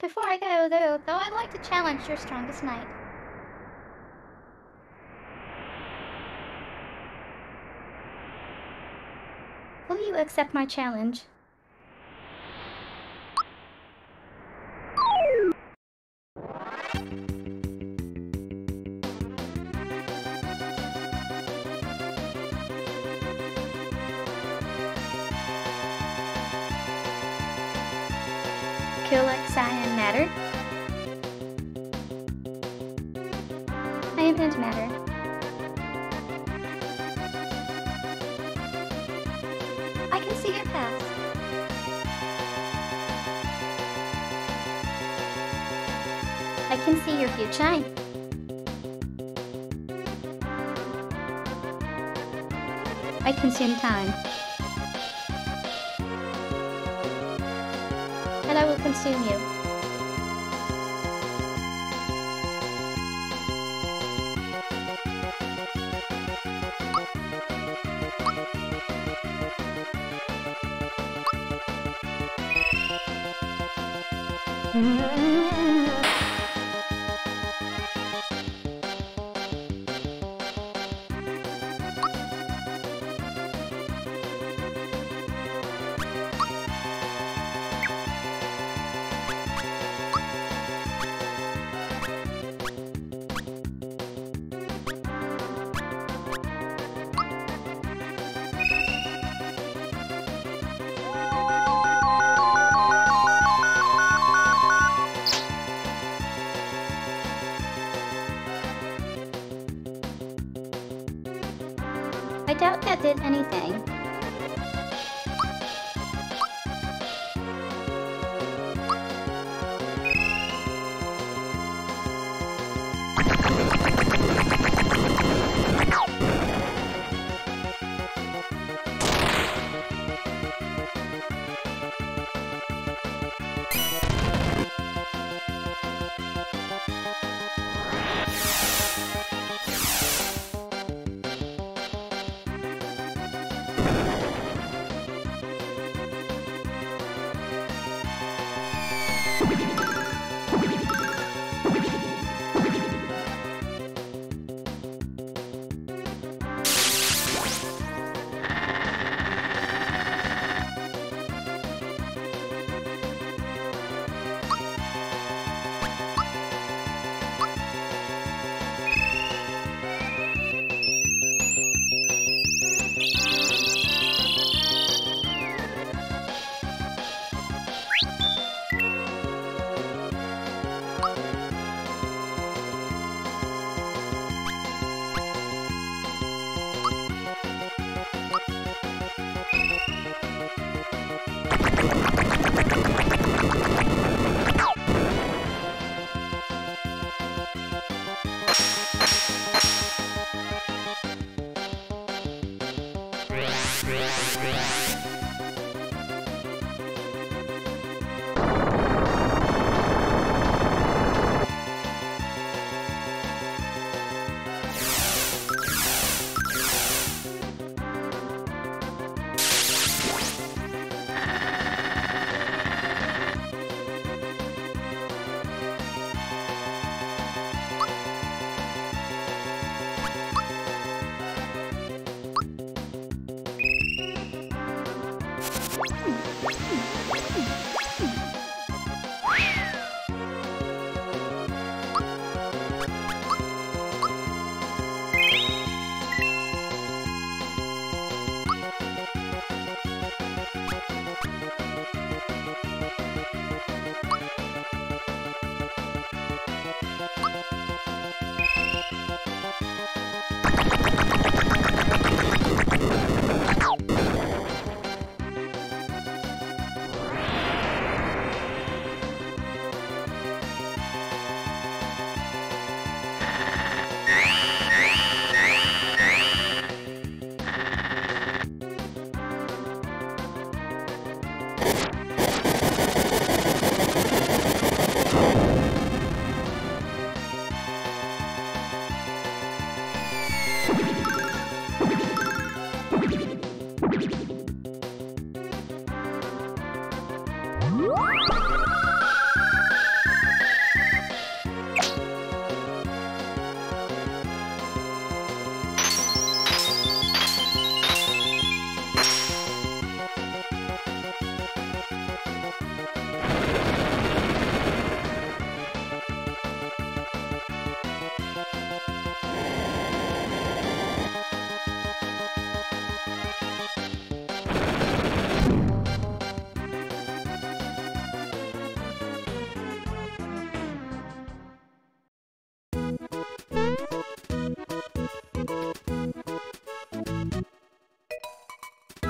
Before I go, though, though I'd like to challenge your strongest knight. Will you accept my challenge? Culex, I am matter. I am ant matter. I can see your past. I can see your future. I consume time. And I will consume you. I doubt that did anything.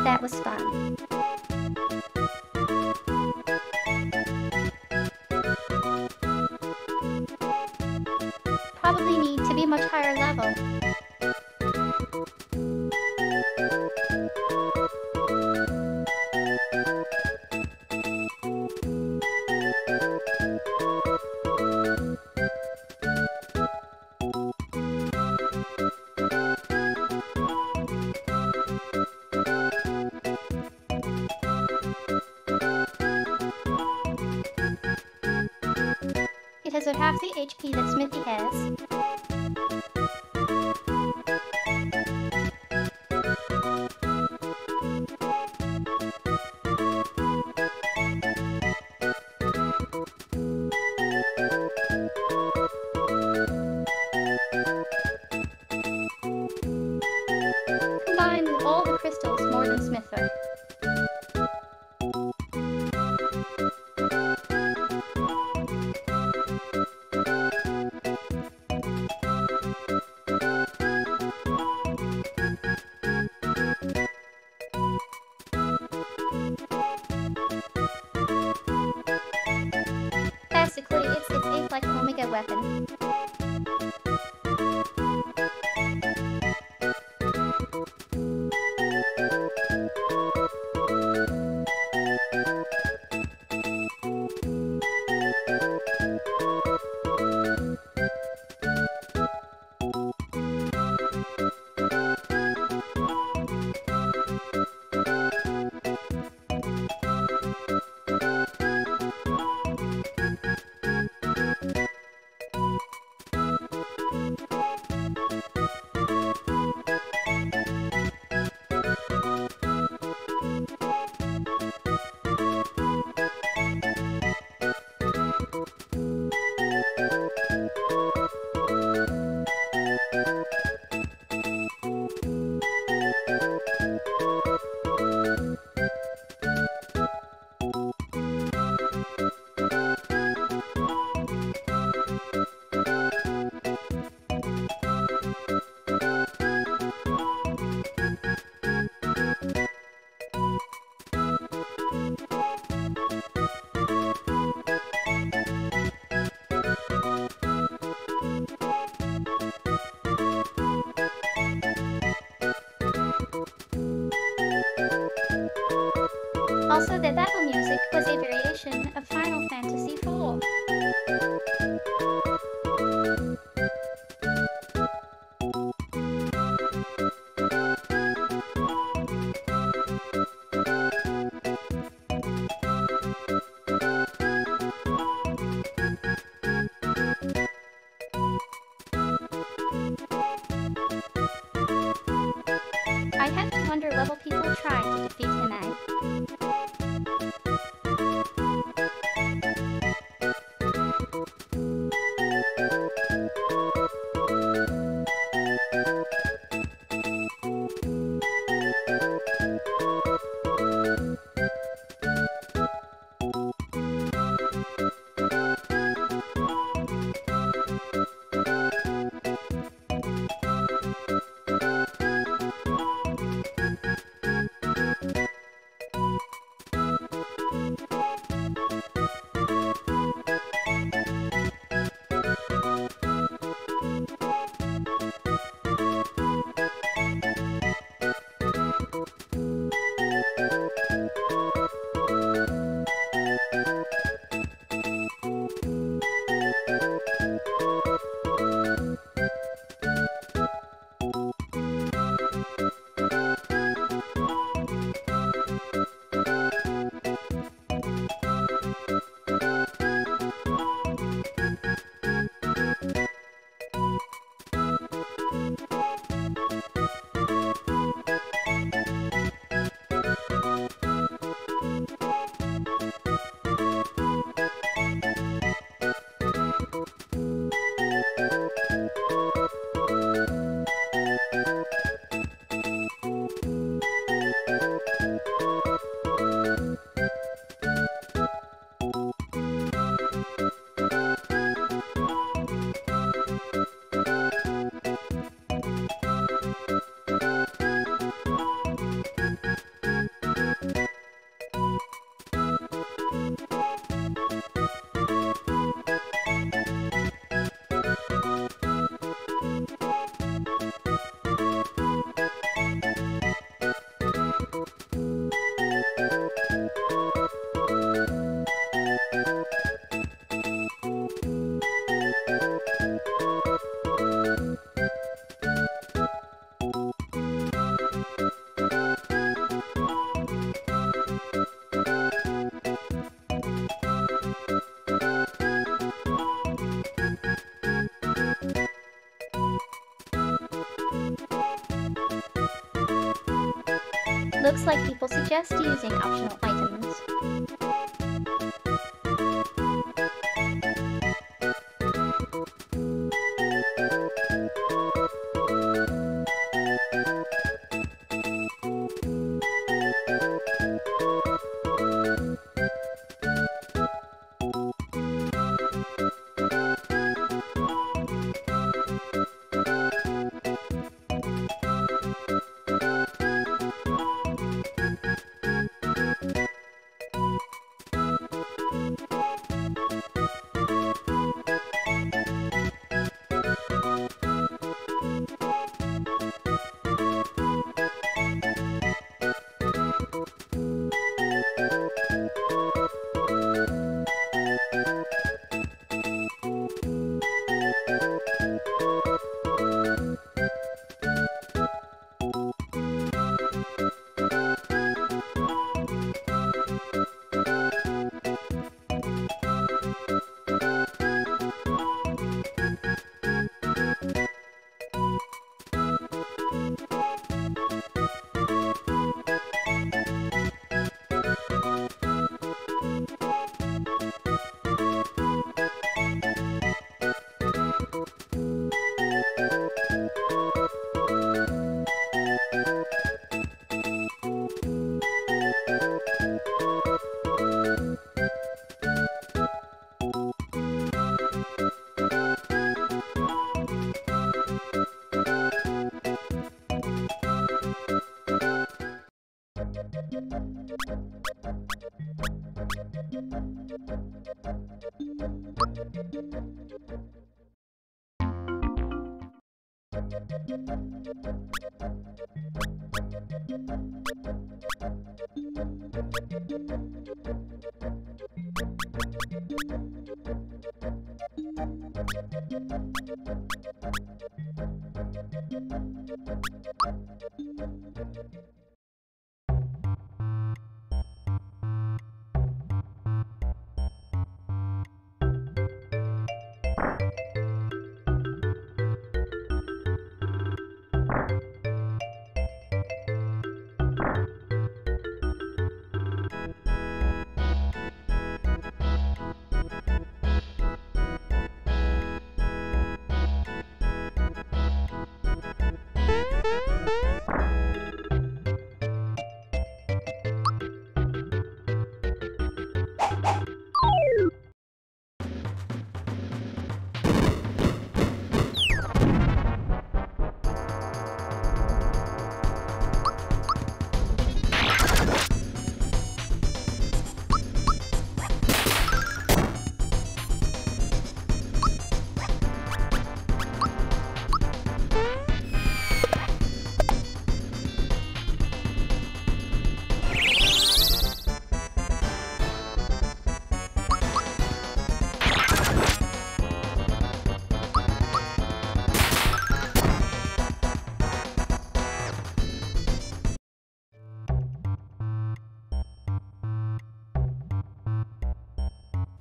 That was fun. Probably need to be much higher level. Because of half the H P that Smithy has. Weapon. Also, the battle music was a variation of Final Fantasy four. I have to wonder level people trying to defeat him at. Thank you. it looks like people suggest using optional items.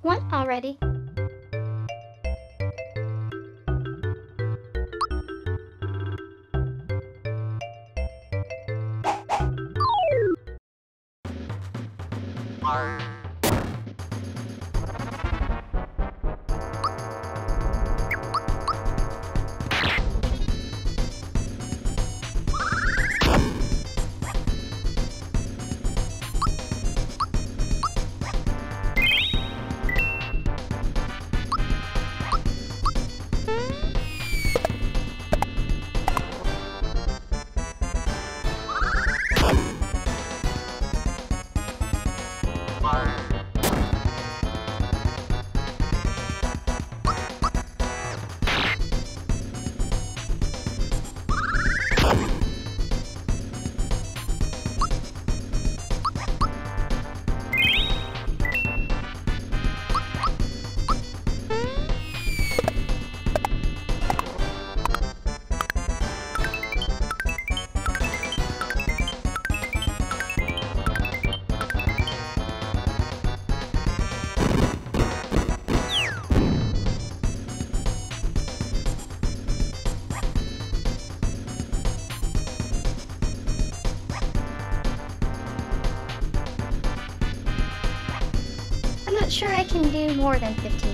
One already. All right. not sure I can do more than fifteen.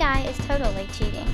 guy is totally cheating.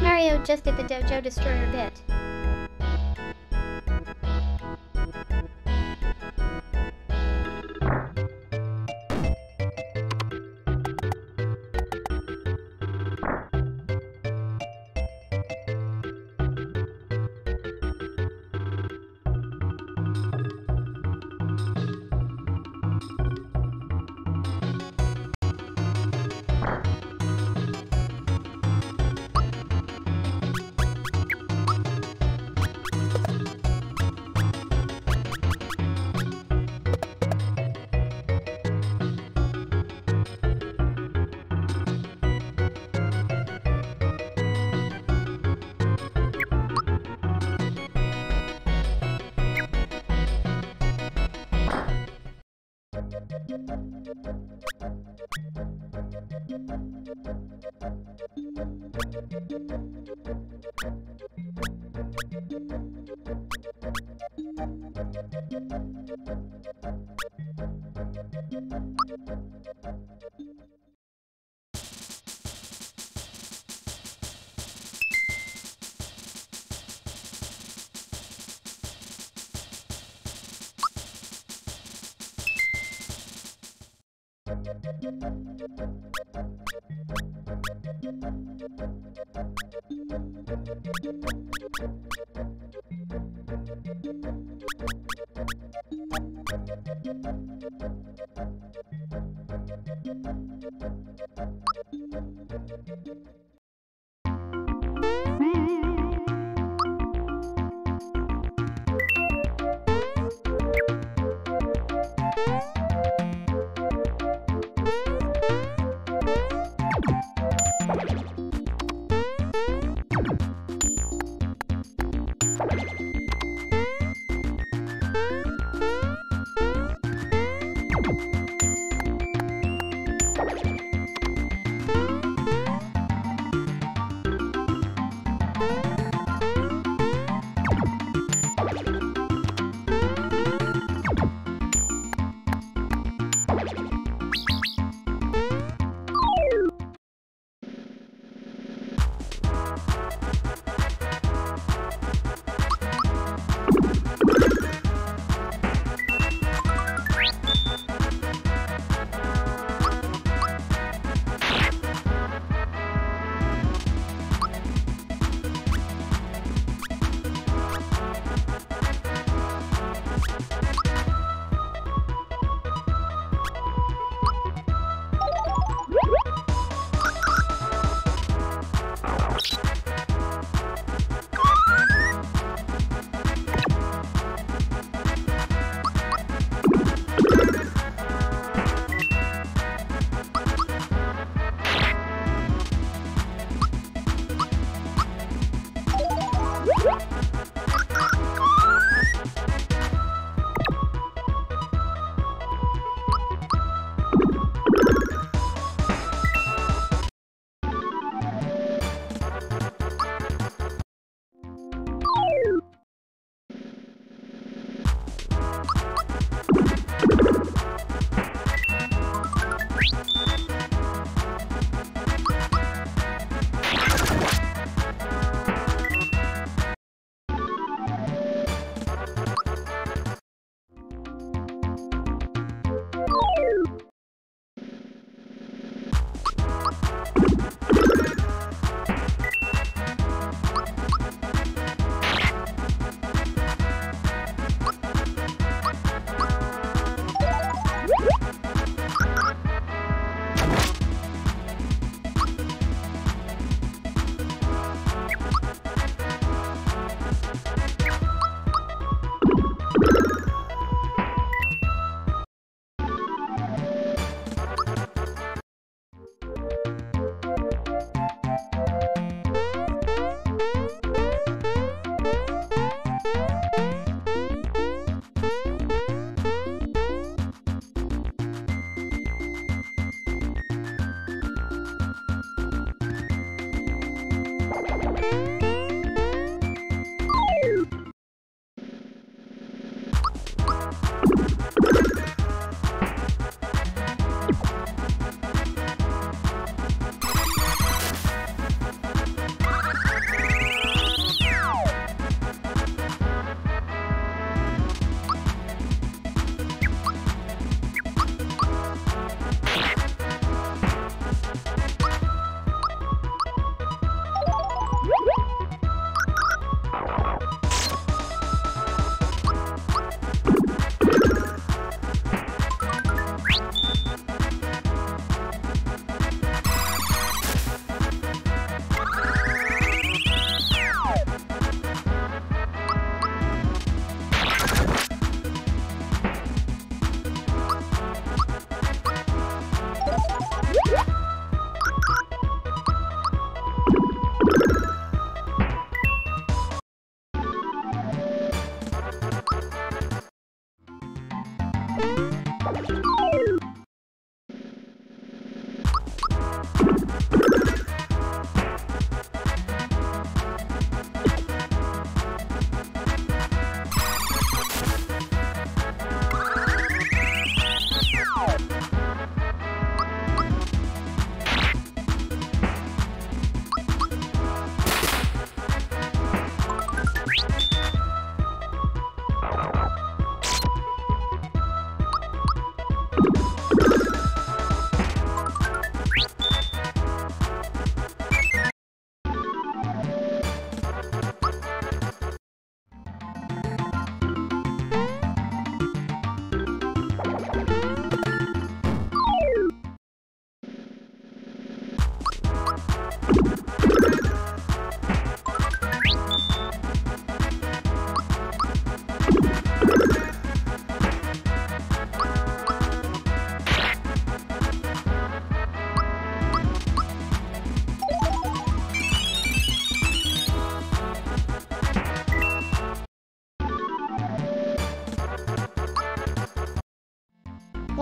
Mario just did the Dojo Destroyer bit.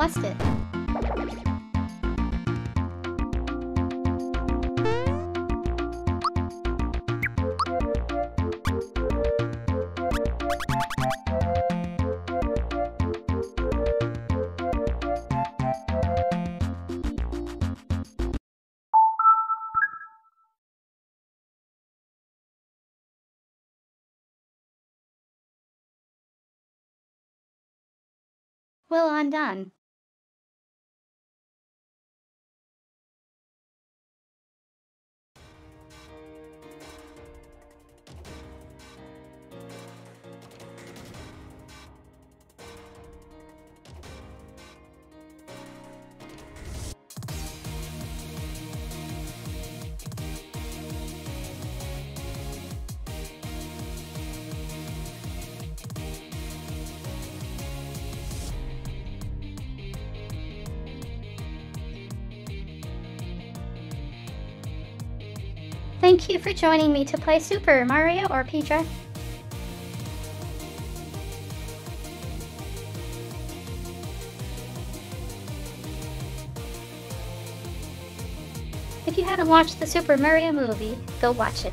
blessed it. Well, I'm done. Thank you for joining me to play Super Mario R P G. If you haven't watched the Super Mario movie, go watch it.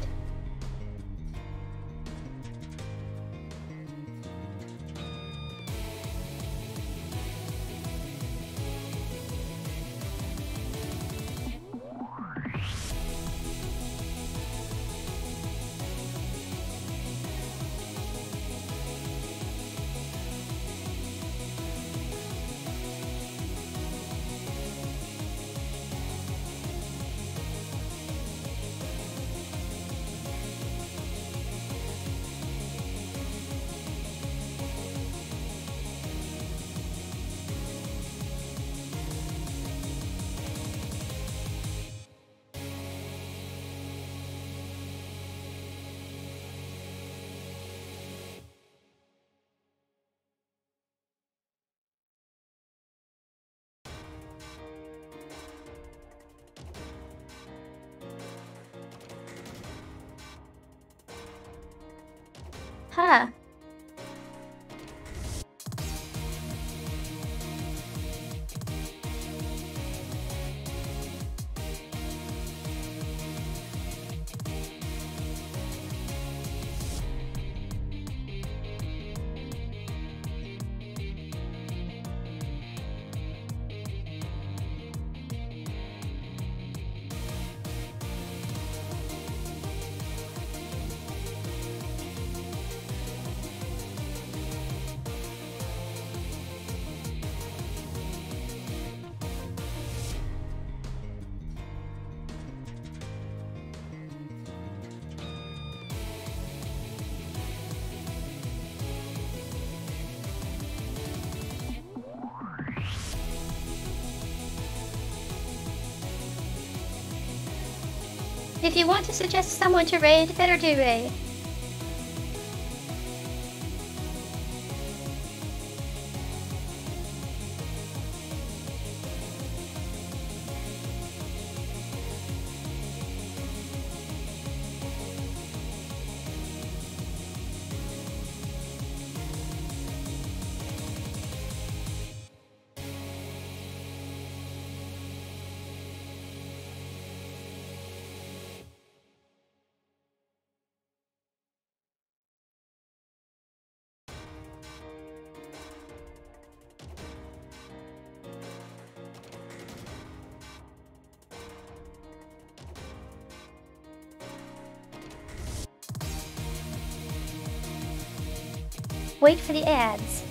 Huh. If you want to suggest someone to raid, better do raid. Wait for the ads.